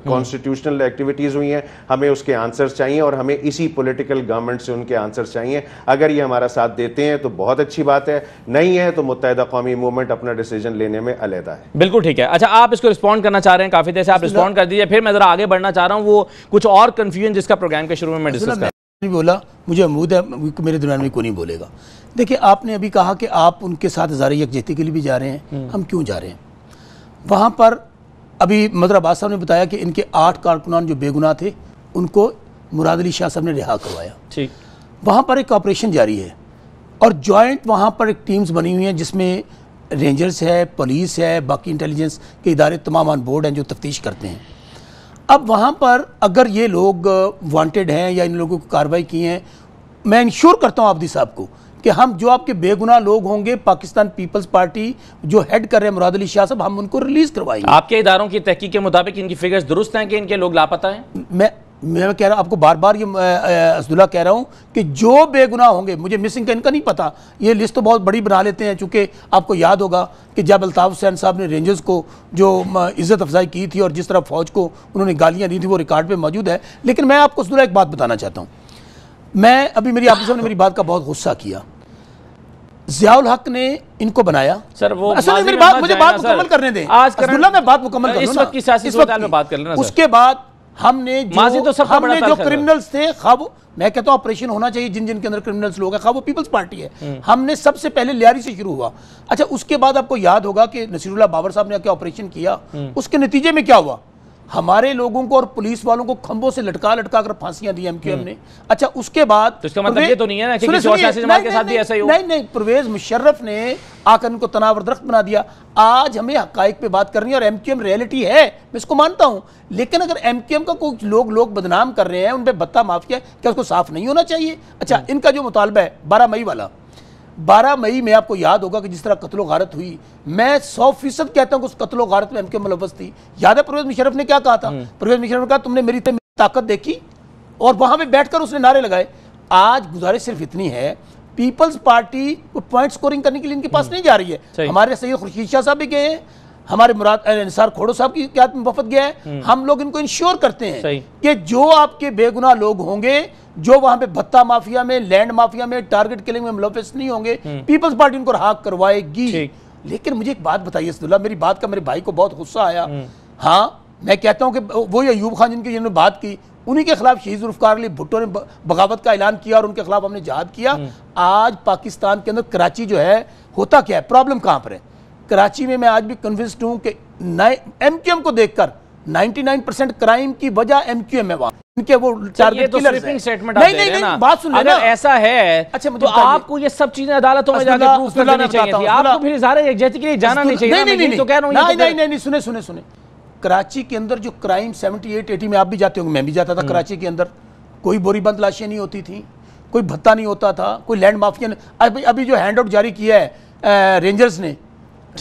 कॉन्स्टिट्यूशनल एक्टिविटीज हुई हैं हमें उसके आंसर्स चाहिए और हमें इसी पॉलिटिकल गवर्नमेंट से उनके आंसर्स चाहिए। अगर ये हमारा साथ देते हैं तो बहुत अच्छी बात है, नहीं है तो मुत्तहिदा कौमी मूवमेंट अपना डिसीजन लेने में अलहदा है। बिल्कुल ठीक है। अच्छा, आप इसको रिस्पॉन्ड करना चाह रहे हैं, काफी देर से आप रिस्पॉन्ड कर दीजिए, फिर मैं जरा आगे बढ़ना चाह रहा हूँ वो कुछ और कंफ्यूजन जिसका प्रोग्राम के शुरू में डिस्कस कर भी बोला, मुझे उम्मीद है मेरे दरम्यान में कोई नहीं बोलेगा। देखिए, आपने अभी कहा कि आप उनके साथ हज़ार यकजहती के लिए भी जा रहे हैं, हम क्यों जा रहे हैं वहाँ पर? अभी मदर अब्बास साहब ने बताया कि इनके आठ कारकुनान जो बेगुनाह थे उनको मुराद अली शाह साहब ने रिहा करवाया। ठीक, वहाँ पर एक ऑपरेशन जारी है और जॉइंट वहाँ पर एक टीम्स बनी हुई हैं जिसमें रेंजर्स है, पुलिस है, बाकी इंटेलिजेंस के इदारे तमाम ऑन बोर्ड हैं जो तफ्तीश करते हैं। अब वहाँ पर अगर ये लोग वांटेड हैं या इन लोगों को कार्रवाई की है, मैं इंश्योर करता हूँ आब्दी साहब को कि हम जो आपके बेगुनाह लोग होंगे, पाकिस्तान पीपल्स पार्टी जो हेड कर रहे हैं मुराद अली शाह साहब, हम उनको रिलीज करवाएंगे। आपके इदारों की तहकीक के मुताबिक इनकी फिगर्स दुरुस्त हैं कि इनके लोग लापता हैं? मैं मैं कह रहा हूँ, आपको बार बार ये असदुल्ला कह रहा हूँ कि जो बेगुनाह होंगे, मुझे मिसिंग का इनका नहीं पता, ये लिस्ट तो बहुत बड़ी बना लेते हैं। चूँकि आपको याद होगा कि जब अल्ताफ हुसैन साहब ने रेंजर्स को जो इज़्ज़त अफजाई की थी और जिस तरह फ़ौज को उन्होंने गालियाँ दी थी वो रिकॉर्ड पर मौजूद है। लेकिन मैं आपको असदुल्ला एक बात बताना चाहता हूँ, मैं अभी मेरी आपके सामने मेरी बात का बहुत गुस्सा किया। ज़ियाउल हक ने इनको बनाया। सर वो असल में बात मुझे बात मुकम्मल करने दें, आज करना मैं बात मुकम्मल कर लूं इस वक्त की सियासी सूरत में बात कर लेना। उसके बाद हमने जो तो हमने जो क्रिमिनल्स थे, खब मैं कहता हूँ ऑपरेशन होना चाहिए जिन जिन के अंदर क्रिमिनल्स लोग हैं, खब वो पीपल्स पार्टी है। हमने सबसे पहले लियारी से शुरू हुआ। अच्छा उसके बाद आपको याद होगा कि नसीरुल्लाह बाबर साहब ने आके ऑपरेशन किया, उसके नतीजे में क्या हुआ, हमारे लोगों को और पुलिस वालों को खंभों से लटका लटका कर फांसियां दी एमक्यूएम ने। अच्छा उसके बाद तो इसका मतलब ये तो नहीं है ना कि किसी और सियासी जमात के साथ भी ऐसा ही हो। नहीं नहीं, परवेज मुशर्रफ ने आकर उनको तनावर दरख्त बना दिया। आज हमें हकायक पे बात करनी है और एमक्यूएम रियलिटी है, मैं इसको मानता हूँ, लेकिन अगर एमक्यूएम का कुछ लोग लोग बदनाम कर रहे हैं, उन पर बत्ता माफ किया, क्या उसको साफ नहीं होना चाहिए? अच्छा इनका जो मुतालबा है बारह मई वाला, बारह मई में आपको याद होगा कि जिस तरह कत्लो गारत हुई, मैं सौ फीसद कहता हूँ कि उस कत्लो गारत में एमक्यूएम मुलव्वस थी। याद है परवेज मुशर्रफ ने क्या कहा था? परवेज मुशर्रफ ने कहा तुमने मेरी ताकत देखी, और वहाँ पे बैठकर उसने नारे लगाए। आज गुजारिश सिर्फ इतनी है, पीपल्स पार्टी को पॉइंट स्कोरिंग करने के लिए इनके पास नहीं जा रही है। हमारे सैयद खुर्शीद शाह साहब भी गए हैं, हमारे मुराद अली निसार खोड़ो साहब की क्या वफद गया है। हम लोग इनको इंश्योर करते हैं कि जो आपके बेगुनाह लोग होंगे, जो वहां पे भत्ता माफिया में, लैंड माफिया में, टारगेट किलिंग में मुलव्वस नहीं होंगे, पीपल्स पार्टी उनको हाक करवाएगी। लेकिन मुझे एक बात बताइए असदुल्ला, मेरी बात का मेरे भाई को बहुत गुस्सा आया। हाँ मैं कहता हूँ कि वो अयूब खान जिनकी जिन्होंने बात की, उन्हीं के खिलाफ शहीद जुल्फकार अली भुट्टो ने बगावत का ऐलान किया और उनके खिलाफ हमने जहाद किया। आज पाकिस्तान के अंदर कराची जो है, होता क्या है, प्रॉब्लम कहाँ पर है? कराची में मैं आज भी कन्विंस्ड हूँ कि एमक्यूएम को देखकर निन्यानवे परसेंट क्राइम की वजह एमक्यूएम है। वहाँ इनके वो टारगेट किलर नहीं नहीं नहीं बात सुन लेना, ऐसा है। अच्छा तो आपको ये सब चीजें अदालतों में जाके प्रूफ करनी चाहिए थी, आपको फिर इजहार यकजहती के लिए जाना नहीं चाहिए। नहीं नहीं नहीं तो कह रहा हूं, नहीं नहीं नहीं सुने सुने सुने कराची के अंदर जो क्राइम अठहत्तर अस्सी में आप भी जाते होंगे, मैं भी जाता था, कराची के अंदर कोई बोरीबंद लाशें नहीं होती थी, कोई भत्ता नहीं होता था, कोई लैंड माफिया। अभी जो हैंड आउट जारी किया है रेंजर्स ने,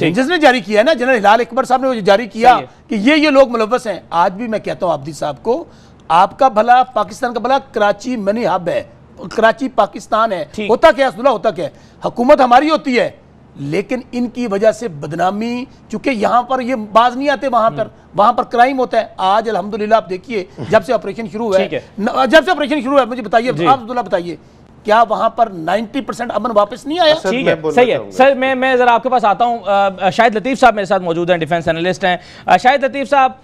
रेंजर्स ने जारी किया है ना, जनरल हिलाल अकबर साहब ने वो जारी किया कि ये ये लोग मुलव्वस हैं। आज भी मैं कहता हूँ आबदी साहब को, आपका भला पाकिस्तान का भला, कराची मनी हब है, कराची पाकिस्तान है। होता क्या असदुल्ला, होता क्या है, हुकूमत हमारी होती है, लेकिन इनकी वजह से बदनामी, चूंकि यहाँ पर ये बाज नहीं आते, वहाँ पर वहाँ पर क्राइम होता है। आज अल्हम्दुलिल्लाह आप देखिए जब से ऑपरेशन शुरू हुआ है, जब से ऑपरेशन शुरू हुआ है, मुझे बताइए आप असदुल्ला बताइए, क्या वहां पर नब्बे परसेंट अमन वापस नहीं आया? ठीक है, सही है सर। मैं मैं जरा आपके पास आता हूं, शाहिद लतीफ़ साहब मेरे साथ मौजूद हैं, डिफेंस एनालिस्ट हैं। शाहिद लतीफ़ साहब,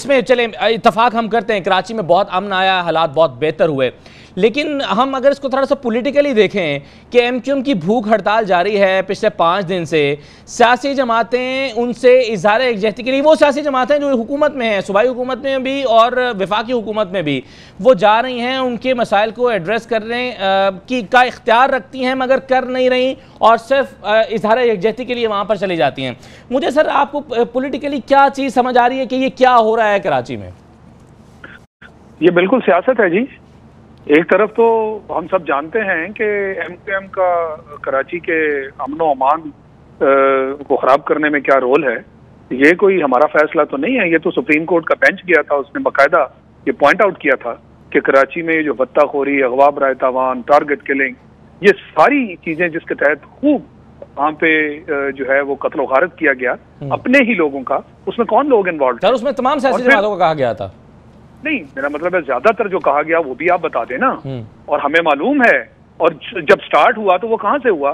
इसमें चले इतफाक हम करते हैं, कराची में बहुत अमन आया, हालात बहुत बेहतर हुए, लेकिन हम अगर इसको थोड़ा सा पॉलिटिकली देखें कि एमक्यूएम की भूख हड़ताल जारी है पिछले पाँच दिन से, सियासी जमातें उनसे इजहार यकजहती के लिए, वो सियासी जमातें जो हुकूमत में हैं, सूबाई हुकूमत में भी और वफाकी हुकूमत में भी, वो जा रही हैं उनके मसाइल को एड्रेस करने की का इख्तियार रखती हैं, मगर कर नहीं रही और सिर्फ इजहार यकजहती के लिए वहाँ पर चली जाती हैं। मुझे सर आपको पॉलिटिकली क्या चीज़ समझ आ रही है कि ये क्या हो रहा है कराची में? ये बिल्कुल सियासत है जी। एक तरफ तो हम सब जानते हैं कि एमक्यूएम का कराची के अमन व अमान को ख़राब करने में क्या रोल है, ये कोई हमारा फैसला तो नहीं है, ये तो सुप्रीम कोर्ट का बेंच गया था, उसने बाकायदा ये पॉइंट आउट किया था कि कराची में जो बत्ताखोरी, अगवा बराए तावान, टारगेट किलिंग, ये सारी चीज़ें जिसके तहत खूब वहाँ पे जो है वो कत्ल वारत किया गया अपने ही लोगों का, उसमें कौन लोग इन्वॉल्व थे? उसमें तमाम सियासी जमातों को कहा गया था। नहीं, मेरा मतलब है ज्यादातर जो कहा गया वो भी आप बता देना, और हमें मालूम है। और जब स्टार्ट हुआ तो वो कहाँ से हुआ?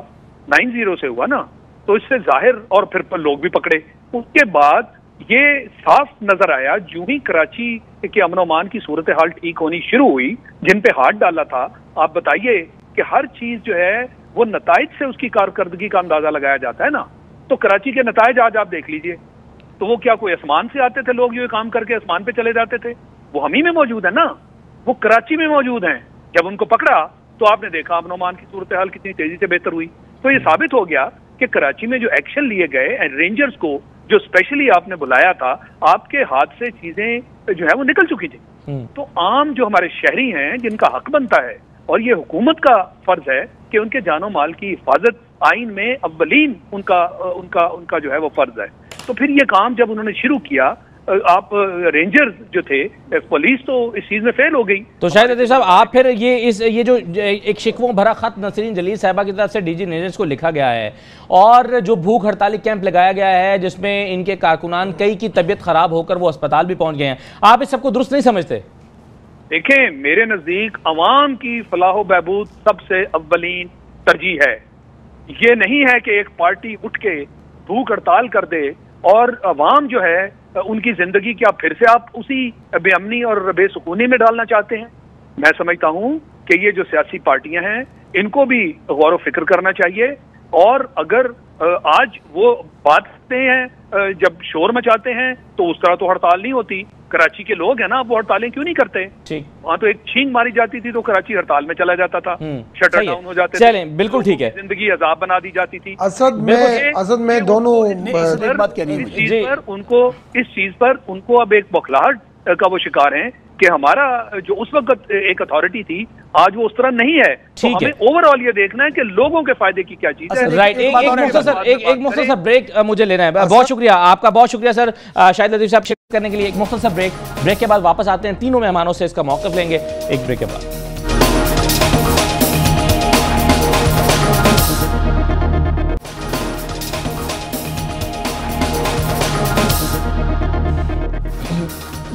नाइन जीरो से हुआ ना, तो इससे जाहिर, और फिर लोग भी पकड़े। उसके बाद ये साफ नजर आया, जो ही कराची के अमन अमान की सूरत हाल ठीक होनी शुरू हुई, जिन पे हाथ डाला था, आप बताइए कि हर चीज जो है वो नताइज से उसकी कारकर्दगी का अंदाजा लगाया जाता है ना, तो कराची के नताइज आज आप देख लीजिए, तो वो क्या कोई आसमान से आते थे? लोग ये काम करके आसमान पे चले जाते थे? वो हम ही में मौजूद है ना, वो कराची में मौजूद हैं। जब उनको पकड़ा तो आपने देखा अमन अमान की सूरत हाल कितनी तेजी से बेहतर हुई। तो ये साबित हो गया कि कराची में जो एक्शन लिए गए, रेंजर्स को जो स्पेशली आपने बुलाया था, आपके हाथ से चीजें जो है वो निकल चुकी थी। तो आम जो हमारे शहरी हैं, जिनका हक बनता है, और ये हुकूमत का फर्ज है कि उनके जानो माल की हिफाजत आइन में अव्वलीन उनका उनका उनका जो है वो फर्ज है। तो फिर ये काम जब उन्होंने शुरू किया, आप रेंजर्स जो थे, पुलिस तो इस चीज में फेल हो गई। तो शायद लतीफ़ साहब आप फिर ये इस ये जो एक शिकवों भरा खत नसरीन जलील साहिबा की तरफ से डीजी रेंजर्स को लिखा गया है, और जो भूख हड़ताली कैंप लगाया गया है जिसमें इनके कारकुनान कई की तबीयत खराब होकर वो अस्पताल भी पहुंच गए हैं, आप इस सबको दुरुस्त नहीं समझते? देखें, मेरे नजदीक अवाम की फलाह बहबूद सबसे अव्वलीन तरजीह है। ये नहीं है कि एक पार्टी उठ के भूख हड़ताल कर दे और अवाम जो है उनकी जिंदगी, क्या फिर से आप उसी बेअमनी और बेसुकूनी में डालना चाहते हैं? मैं समझता हूं कि ये जो सियासी पार्टियां हैं इनको भी गौर व फिक्र करना चाहिए, और अगर आज वो बातें हैं जब शोर मचाते हैं तो उस तरह तो हड़ताल नहीं होती। कराची के लोग हैं ना, वो हड़तालें क्यों नहीं करते? वहाँ तो एक छींक मारी जाती थी तो कराची हड़ताल में चला जाता था, शटर डाउन हो जाते थे, बिल्कुल ठीक है, जिंदगी अजाब बना दी जाती थी। असद में असद में दोनों इस चीज पर उनको इस चीज पर उनको अब एक बौखलाहट का वो शिकार है कि हमारा जो उस वक्त एक अथॉरिटी थी आज वो उस तरह नहीं है। तो हमें ओवरऑल ये देखना है कि लोगों के फायदे की क्या चीज है। राइट, एक मुख्तसर एक एक मुख्तसर ब्रेक मुझे लेना है। बहुत शुक्रिया आपका, बहुत शुक्रिया सर शाहिद लतीफ साहब शिरकत करने के लिए। एक मुख्तसर ब्रेक, ब्रेक के बाद वापस आते हैं, तीनों मेहमानों से इसका मौक़िफ़ लेंगे। एक ब्रेक के बाद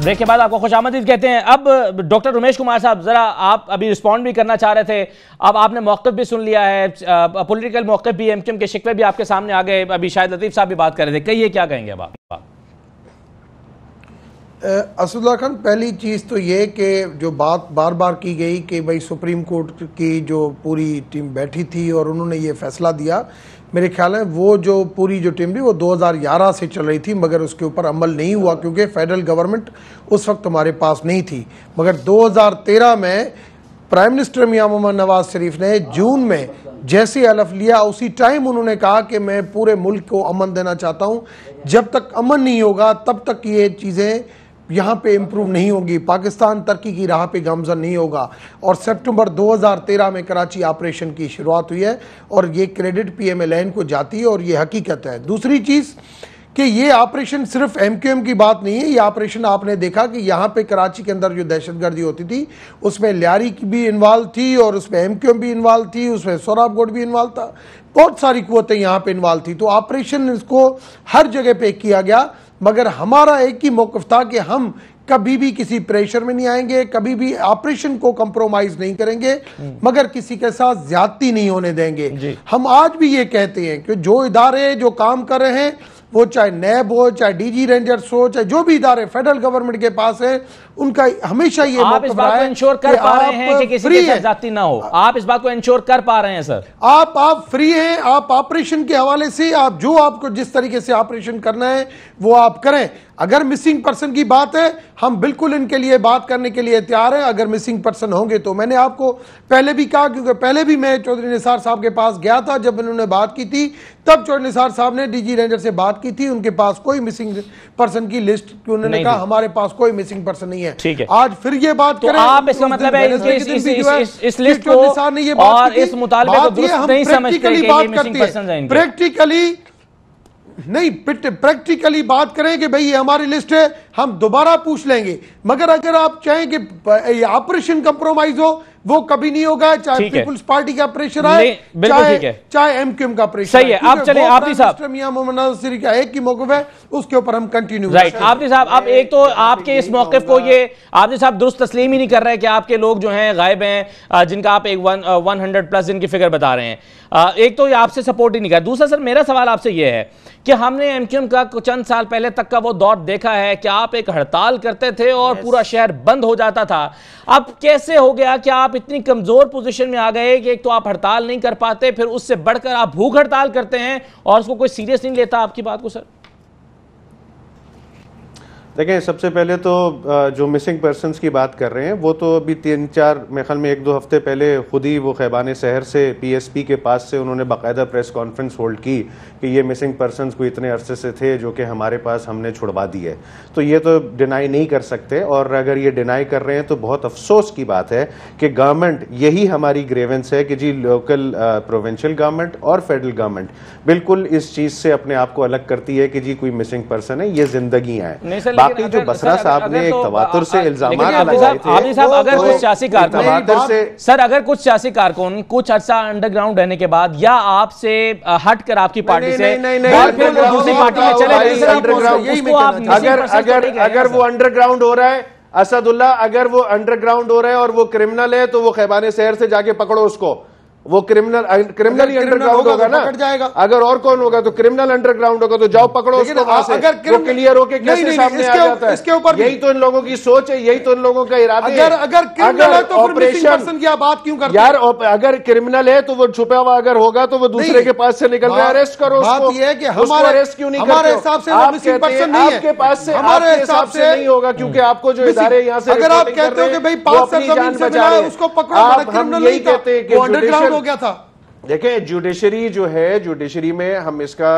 ब्रेक के बाद आपको खुशामदीद कहते हैं। अब डॉक्टर रमेश कुमार साहब, जरा आप अभी रिस्पॉन्ड भी करना चाह रहे थे, अब आपने मौक़िफ़ भी सुन लिया है, पॉलिटिकल मौक़िफ़ भी, एमक्यूएम के शिकवे भी आपके सामने आ गए, अभी शाहिद लतीफ़ साहब भी बात कर रहे थे, कहिए क्या कहेंगे अब आप? असदुल्ला खान, पहली चीज़ तो ये कि जो बात बार बार की गई कि भाई सुप्रीम कोर्ट की जो पूरी टीम बैठी थी और उन्होंने ये फैसला दिया, मेरे ख्याल में वो जो पूरी जो टीम थी वो दो हज़ार ग्यारह से चल रही थी, मगर उसके ऊपर अमल नहीं हुआ क्योंकि फेडरल गवर्नमेंट उस वक्त हमारे पास नहीं थी। मगर दो हज़ार तेरह में प्राइम मिनिस्टर मियां मोहम्मद नवाज शरीफ ने जून में जैसे हलफ लिया, उसी टाइम उन्होंने कहा कि मैं पूरे मुल्क को अमन देना चाहता हूँ, जब तक अमन नहीं होगा तब तक ये चीज़ें यहाँ पे इम्प्रूव नहीं होगी, पाकिस्तान तरक्की की राह पे गामज़न नहीं होगा। और सितंबर दो हज़ार तेरह में कराची ऑपरेशन की शुरुआत हुई है और ये credit P M L N को जाती है और ये हकीकत है। दूसरी चीज़ कि ये ऑपरेशन सिर्फ एम क्यू एम की बात नहीं है, ये ऑपरेशन आपने देखा कि यहाँ पे कराची के अंदर जो दहशतगर्दी होती थी उसमें लियारी की भी इन्वाल्व थी और उसमें एम क्यू एम भी इन्वाल्व थी, उसमें सोराब गोड भी इन्वाल्व था, बहुत सारी कुवतें यहाँ पे इन्वाल्व थी। तो ऑपरेशन इसको हर जगह पे किया गया, मगर हमारा एक ही मौक़िफ़ था कि हम कभी भी किसी प्रेशर में नहीं आएंगे, कभी भी ऑपरेशन को कंप्रोमाइज़ नहीं करेंगे, मगर किसी के साथ ज़्यादती नहीं होने देंगे। हम आज भी ये कहते हैं कि जो इदारे जो काम कर रहे हैं, वो चाहे नैब हो, चाहे डीजी रेंजर्स हो, चाहे जो भी इदारे फेडरल गवर्नमेंट के पास है, उनका हमेशा ये आप इस बात को इंश्योर कर पा रहे हैं कि किसी के साथ जाति ना हो, आप इस बात को इंश्योर कर पा रहे हैं सर? आप आप फ्री हैं, आप ऑपरेशन के हवाले से आप जो आपको जिस तरीके से ऑपरेशन करना है वो आप करें। अगर मिसिंग पर्सन की बात है, हम बिल्कुल इनके लिए बात करने के लिए तैयार हैं अगर मिसिंग पर्सन होंगे तो। मैंने आपको पहले भी कहा, क्योंकि पहले भी मैं चौधरी निसार साहब के पास गया था, जब उन्होंने बात की थी तब चौधरी निसार साहब ने डीजी रेंजर से बात की थी, उनके पास कोई मिसिंग पर्सन की लिस्ट, उन्होंने कहा हमारे पास कोई मिसिंग पर्सन नहीं है। ठीक है, आज फिर ये बात करें आप, इसका मतलब है इस लिस्ट को और इस मुतालबे को दुरुस्त नहीं समझते कि ये मिसिंग पर्सन हैं। प्रैक्टिकली नहीं, प्रैक्टिकली बात करें कि भाई ये हमारी लिस्ट है, हम दोबारा पूछ लेंगे, मगर अगर आप चाहें कि ऑपरेशन कंप्रोमाइज हो, वो कभी नहीं होगा, चाहे पीपल्स पार्टी का प्रेशर आए, चाहे चाहे एमक्यूएम का प्रेशर। सही है, आप चले आफी साहब, मियां मोहम्मद नवाज शरीफ का एक ही मौक़िफ़ है, उसके ऊपर हम कंटिन्यू। राइट आफी साहब, आप एक तो आपके इस मौक़िफ़ को ये आफी साहब दुरुस्त तस्लीम ही नहीं कर रहे कि आपके लोग जो हैं गायब हैं, जिनका आप एक वन हंड्रेड प्लस जिनकी फिगर बता रहे हैं, एक तो ये आपसे सपोर्ट ही नहीं कर। दूसरा सर, मेरा सवाल आपसे ये है कि हमने एमक्यूएम का चंद साल पहले तक का वो दौर देखा है कि आप एक हड़ताल करते थे और पूरा शहर बंद हो जाता था। अब कैसे हो गया कि आप इतनी कमजोर पोजीशन में आ गए कि एक तो आप हड़ताल नहीं कर पाते, फिर उससे बढ़कर आप भूख हड़ताल करते हैं और उसको कोई सीरियस नहीं लेता आपकी बात को? सर देखिए, सबसे पहले तो जो मिसिंग पर्सन्स की बात कर रहे हैं, वो तो अभी तीन चार मेरे ख्याल में एक दो हफ्ते पहले खुद ही वो खैबान शहर से पी एस पी के पास से उन्होंने बाकायदा प्रेस कॉन्फ्रेंस होल्ड की कि ये मिसिंग पर्सन्स को इतने अरसे से थे जो कि हमारे पास हमने छुड़वा दिए। तो ये तो डिनाई नहीं कर सकते, और अगर ये डिनाई कर रहे हैं तो बहुत अफसोस की बात है कि गवर्नमेंट, यही हमारी ग्रेवेंस है कि जी लोकल प्रोविंशियल गवर्नमेंट और फेडरल गवर्नमेंट बिल्कुल इस चीज़ से अपने आप को अलग करती है कि जी कोई मिसिंग पर्सन है, ये जिंदगी है। बाकी जो बसरा साहब ने एक तवातुर से इल्जाम लगाए थे, अगर कुछ सियासी कारकुन सर अगर कुछ सियासी कारकुन कुछ अर्सा अंडरग्राउंड रहने के बाद या आपसे हटकर आपकी पार्टी से और फिर वो दूसरी पार्टी में चले, अगर वो अंडरग्राउंड हो रहा है असदुल्ला, अगर वो अंडरग्राउंड हो रहा है और वो क्रिमिनल है तो वो खैबान शहर से जाके पकड़ो उसको, वो क्रिमिनल क्रिमिनल अंडरग्राउंड होगा ना, जाएगा। अगर और कौन होगा तो क्रिमिनल अंडरग्राउंड होगा, तो जाओ पकड़ो उसको, अगर क्लियर होके कैसे सामने आ जाता है। इसके ऊपर यही तो इन लोगों की सोच है, यही तो इन लोगों का इरादा है। अगर अगर क्रिमिनल है तो फिर मिसिंग पर्सन की आप बात क्यों करते हैं यार? अगर क्रिमिनल है तो वो छुपा हुआ अगर होगा तो वो दूसरे के पास से निकल रहा है, अरेस्ट करो उसको। ये है कि हमारे अरेस्ट क्यों नहीं करते? हमारे हिसाब से मिसिंग पर्सन नहीं है आपके पास से, हमारे हिसाब से नहीं होगा क्योंकि आपको जो इदारे यहाँ से, अगर आप कहते हो कि भाई पांच साल जमीन से मिला है उसको पकड़ो, क्रिमिनल नहीं कहते कि हो गया था। देखिए जुडिशरी जो है, जुडिशरी में हम इसका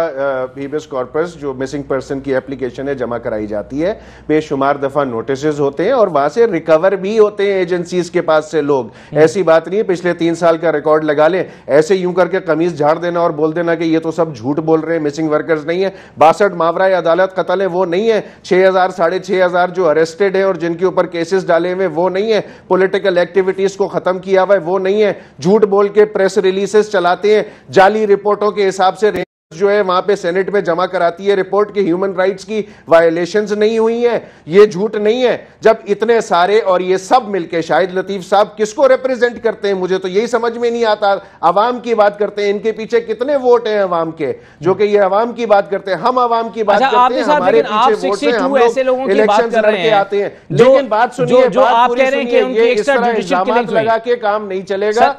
हीबियस कॉर्पस जो मिसिंग पर्सन की एप्लीकेशन है जमा कराई जाती है, बेशुमार दफा नोटिसेस होते हैं और वहां से रिकवर भी होते हैं एजेंसीज के पास से लोग। ऐसी बात नहीं है, पिछले तीन साल का रिकॉर्ड लगा लें, ऐसे यूं करके कमीज झाड़ देना और बोल देना कि ये तो सब झूठ बोल रहे हैं, मिसिंग वर्कर्स नहीं है। बासठ मावरा अदालत कतल है वो नहीं है, छह हजार साढ़े छह हजार जो अरेस्टेड है और जिनके ऊपर केसेस डाले हुए वो नहीं है, पोलिटिकल एक्टिविटीज को खत्म किया हुआ है वो नहीं है, झूठ बोल के प्रेस रिलीजेस चलाते हैं, जाली रिपोर्टों के हिसाब से जो है वहां पे सेनेट में जमा कराती है रिपोर्ट कि ह्यूमन राइट्स की वायलेशंस नहीं हुई है, ये झूठ नहीं है। जब इतने सारे और ये सब मिलके शाहिद लतीफ साहब किसको रिप्रेजेंट करते हैं, मुझे तो यही समझ में नहीं आता। आवाम की बात करते हैं, इनके पीछे कितने वोट हैं आवाम के, जो कि ये आवाम की बात करते हैं, हम आवाम की बात करते हैं, हमारे पीछे वोट हैं, हम ऐसे लोगों की बात कर रहे हैं आते हैं। लेकिन बात सुनिए, बात सुनिए, इस तरह इल्जामात लगा के काम नहीं चलेगा।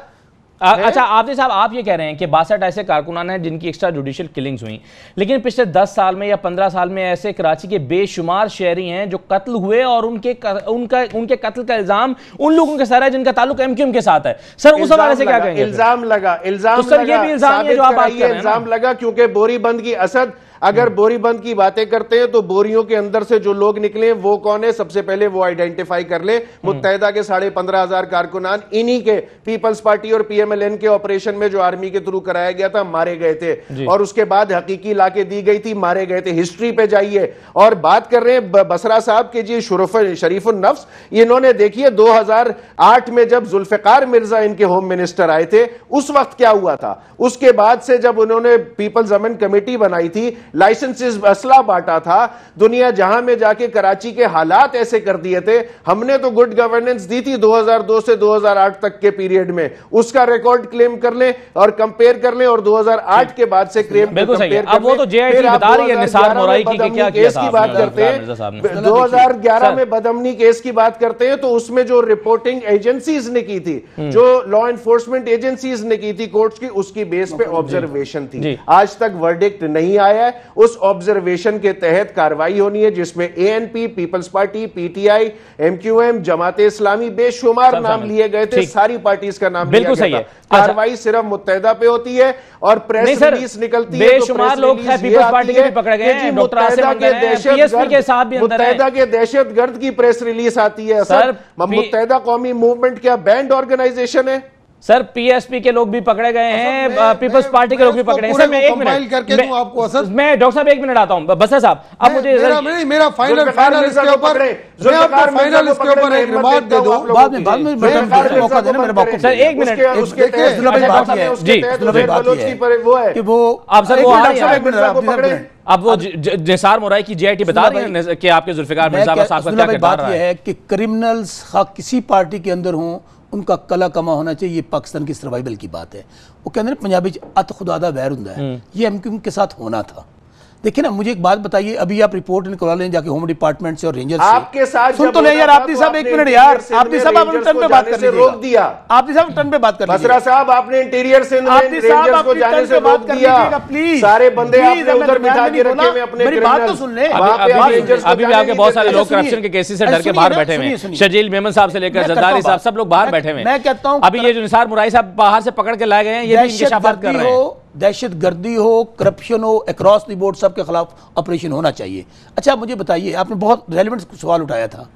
आ, अच्छा आफिस साहब, आप ये कह रहे हैं कि बासठ ऐसे कारकुनान हैं जिनकी एक्स्ट्रा जुडिशियल किलिंग्स हुई, लेकिन पिछले दस साल में या पंद्रह साल में ऐसे कराची के बेशुमार शहरी हैं जो कत्ल हुए और उनके कर, उनका उनके कत्ल का इल्जाम उन लोगों के सर है जिनका ताल्लुक एमक्यूएम के साथ है। सर उस हवाले से क्या कहेंगे? इल्जाम लगा, इल्जाम तो सर ये भी इल्जाम है जो आप आइए इल्जाम लगा, क्योंकि बोरीबंद की असद, अगर बोरीबंद की बातें करते हैं तो बोरियों के अंदर से जो लोग निकले वो कौन है, सबसे पहले वो आइडेंटिफाई कर ले। मुत्तहदा के साढ़े पंद्रह हजार कारकुनान इन्हीं के पीपल्स पार्टी और पीएमएलएन के ऑपरेशन में जो आर्मी के थ्रू कराया गया था मारे गए थे, और उसके बाद हकीकी लाके दी गई थी, मारे गए थे। हिस्ट्री पे जाइए। और बात कर रहे हैं बसरा साहब के जी शरीफुन नफ्स, इन्होंने देखिए दो हजार आठ में जब जुल्फिकार मिर्जा इनके होम मिनिस्टर आए थे उस वक्त क्या हुआ था। उसके बाद से जब उन्होंने पीपल्स अमन कमेटी बनाई थी, लाइसेंसेस असला बांटा था, दुनिया जहां में जाके कराची के हालात ऐसे कर दिए थे। हमने तो गुड गवर्नेंस दी थी दो हज़ार दो से दो हज़ार आठ तक के पीरियड में, उसका रिकॉर्ड क्लेम कर लें और कंपेयर कर लें, और दो हज़ार आठ के बाद से क्लेम कंपेयर अब वो तो जे आई बता रही है निसार मोराई की कि क्या केस की बात करते हैं। दो हज़ार ग्यारह में बदमनी केस की बात करते हैं तो उसमें जो रिपोर्टिंग एजेंसीज ने की थी, जो लॉ एनफोर्समेंट एजेंसीज ने की थी कोर्ट्स की, उसकी बेस पे ऑब्जर्वेशन थी। आज तक वर्डिक्ट नहीं आया, उस ऑब्जर्वेशन के तहत कार्रवाई होनी है, जिसमें A N P, Peoples Party, P T I, M Q M, Jamaat-e Islami, बेशुमार नाम लिए गए थे, सारी पार्टीज का नाम लिया गया था। कार्रवाई सिर्फ मुत्तहदा पे होती है और प्रेस रिलीज निकलती है, बेशुमार लोग पीपल्स पार्टी के पकड़े गए हैं, मुत्तहदा के दहशतगर्द के साथ भी अंदर है, मुत्तहदा के दहशतगर्द की प्रेस रिलीज आती है। सर मुत्तहदा कौमी मूवमेंट क्या बैंड ऑर्गेनाइजेशन है? सर पी एस पी के लोग भी पकड़े गए हैं, पीपल्स पार्टी के लोग भी पकड़े हैं। मैं एक मिनट करके दूं आपको असद, मैं डॉक्टर साहब एक मिनट आता हूं। बसर साहब अब मुझे मेरा मेरा फाइनल फाइनल इसके ऊपर मैं आपको फाइनल इसके ऊपर एक रिमार्क दे दूं, बाद में बाद में बटन मौका देना मेरे मौका। सर एक मिनट देखिए भाई, बात है जी बलोच की पर वो है कि वो आप सर वो डॉक्टर साहब एक मिनट आप पकड़े। अब वो निसार मोराई की जे आई टी बता रही है कि आपके जुल्फिकार मिर्जा साहब का क्या किरदार रहा है। बात यह है कि क्रिमिनल्स किसी पार्टी के अंदर हों उनका कला कमा होना चाहिए, ये पाकिस्तान की सर्वाइवल की बात है। वो कहते हैं पंजाबी अत खुदादा वैर हुंदा है, ये एमक्यूएम के साथ होना था। देखिए ना मुझे एक बात बताइए, अभी आप रिपोर्ट निकलवा लें जाके होम डिपार्टमेंट से और रेंजर्स आपके साथ सुन तो यार आपने साहब एक मिनट यार आपने साहब आपने टर्न पे बात करने रोक दिया, आपने साहब टर्न पे बात कर बसरा साहब आपने इंटीरियर से रेंजर्स को जाने से रोक दिया, प्लीज सारे बंदे आपने उधर बिठा के रखे हुए अपने, मेरी बात तो सुन ले। अभी भी आपके बहुत सारे लोग करप्शन के केसेस से डर के बाहर बैठे हुए हैं, शजील मेमन साहब से लेकर जदारी साहब सब लोग बाहर बैठे हुए हैं। मैं कहता हूं अभी ये जो निसार मुराई साहब बाहर से पकड़ के लाए गए हैं, ये भी इंकशाफात कर रहे हैं। दहशत गर्दी हो, करप्शन हो, अक्रॉस द बोर्ड सबके खिलाफ ऑपरेशन होना चाहिए। अच्छा मुझे बताइए, आपने बहुत रेलिवेंट सवाल उठाया था,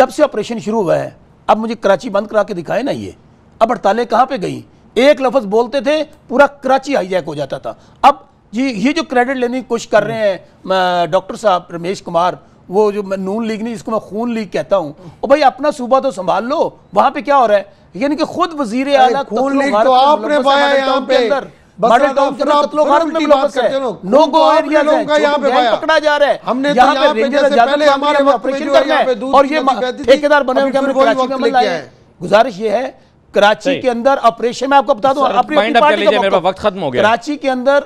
जब से ऑपरेशन शुरू हुआ है अब मुझे कराची बंद करा के दिखाए ना, ये अब हड़तालें कहाँ पे गई? एक लफ्ज़ बोलते थे पूरा कराची हाईजैक हो जाता था। अब ये ये जो क्रेडिट लेने की कोशिश कर रहे हैं डॉक्टर साहब रमेश कुमार, वो जो मैं नून लीग नहीं, इसको मैं खून लीग कहता हूँ, और भाई अपना सूबा तो संभाल लो, वहाँ पे क्या हो रहा है? यानी कि खुद वजीर आला खून लीग तो आपने पाया यहाँ पे अंदर पकड़ा जा रहा है। हमने और ये ठेकेदार बने, गुजारिश ये है कराची के अंदर ऑपरेशन में आपको बता दूं वक्त खत्म हो गया। कराची के अंदर,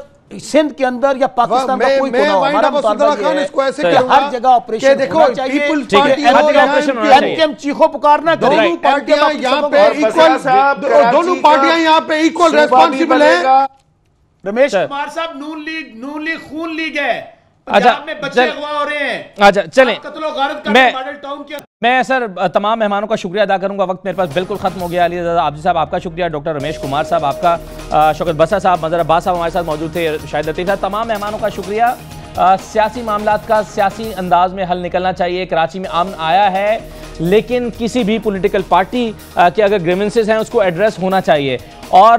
सिंध के अंदर या पाकिस्तान का कोई हर जगह ऑपरेशन देखो चाहिए, चीखों पुकारना दोनों पार्टियां यहाँ पे इक्वल, दोनों पार्टियां यहाँ पे इक्वल रेस्पॉन्सिबल है। रमेश कुमार साहब नून लीग, नून लीग खून लीग है, में बच्चे अगवा हो रहे हैं। अच्छा चलें, मैं, मैं सर तमाम मेहमानों का शुक्रिया अदा करूंगा, वक्त मेरे पास बिल्कुल खत्म हो गया। अली रज़ा आब्दी साहब आपका शुक्रिया, डॉक्टर रमेश कुमार साहब आपका, शौकत बसरा साहब, मज़र अब्बास साहब हमारे साथ मौजूद थे, शाहिद लतीफ़ साहब, तमाम मेहमानों का शुक्रिया। सियासी मामलात का सियासी अंदाज में हल निकलना चाहिए। कराची में अमन आया है लेकिन किसी भी पॉलिटिकल पार्टी के अगर ग्रीवेंसेस हैं उसको एड्रेस होना चाहिए, और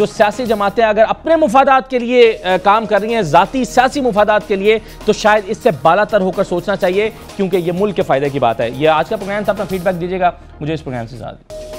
जो सियासी जमातें अगर अपने मुफादात के लिए काम कर रही हैं, ज़ाती सियासी मुफादात के लिए, तो शायद इससे बालातर होकर सोचना चाहिए, क्योंकि ये मुल्क के फ़ायदे की बात है। ये आज का प्रोग्राम था, अपना फीडबैक दीजिएगा मुझे इस प्रोग्राम से साथ।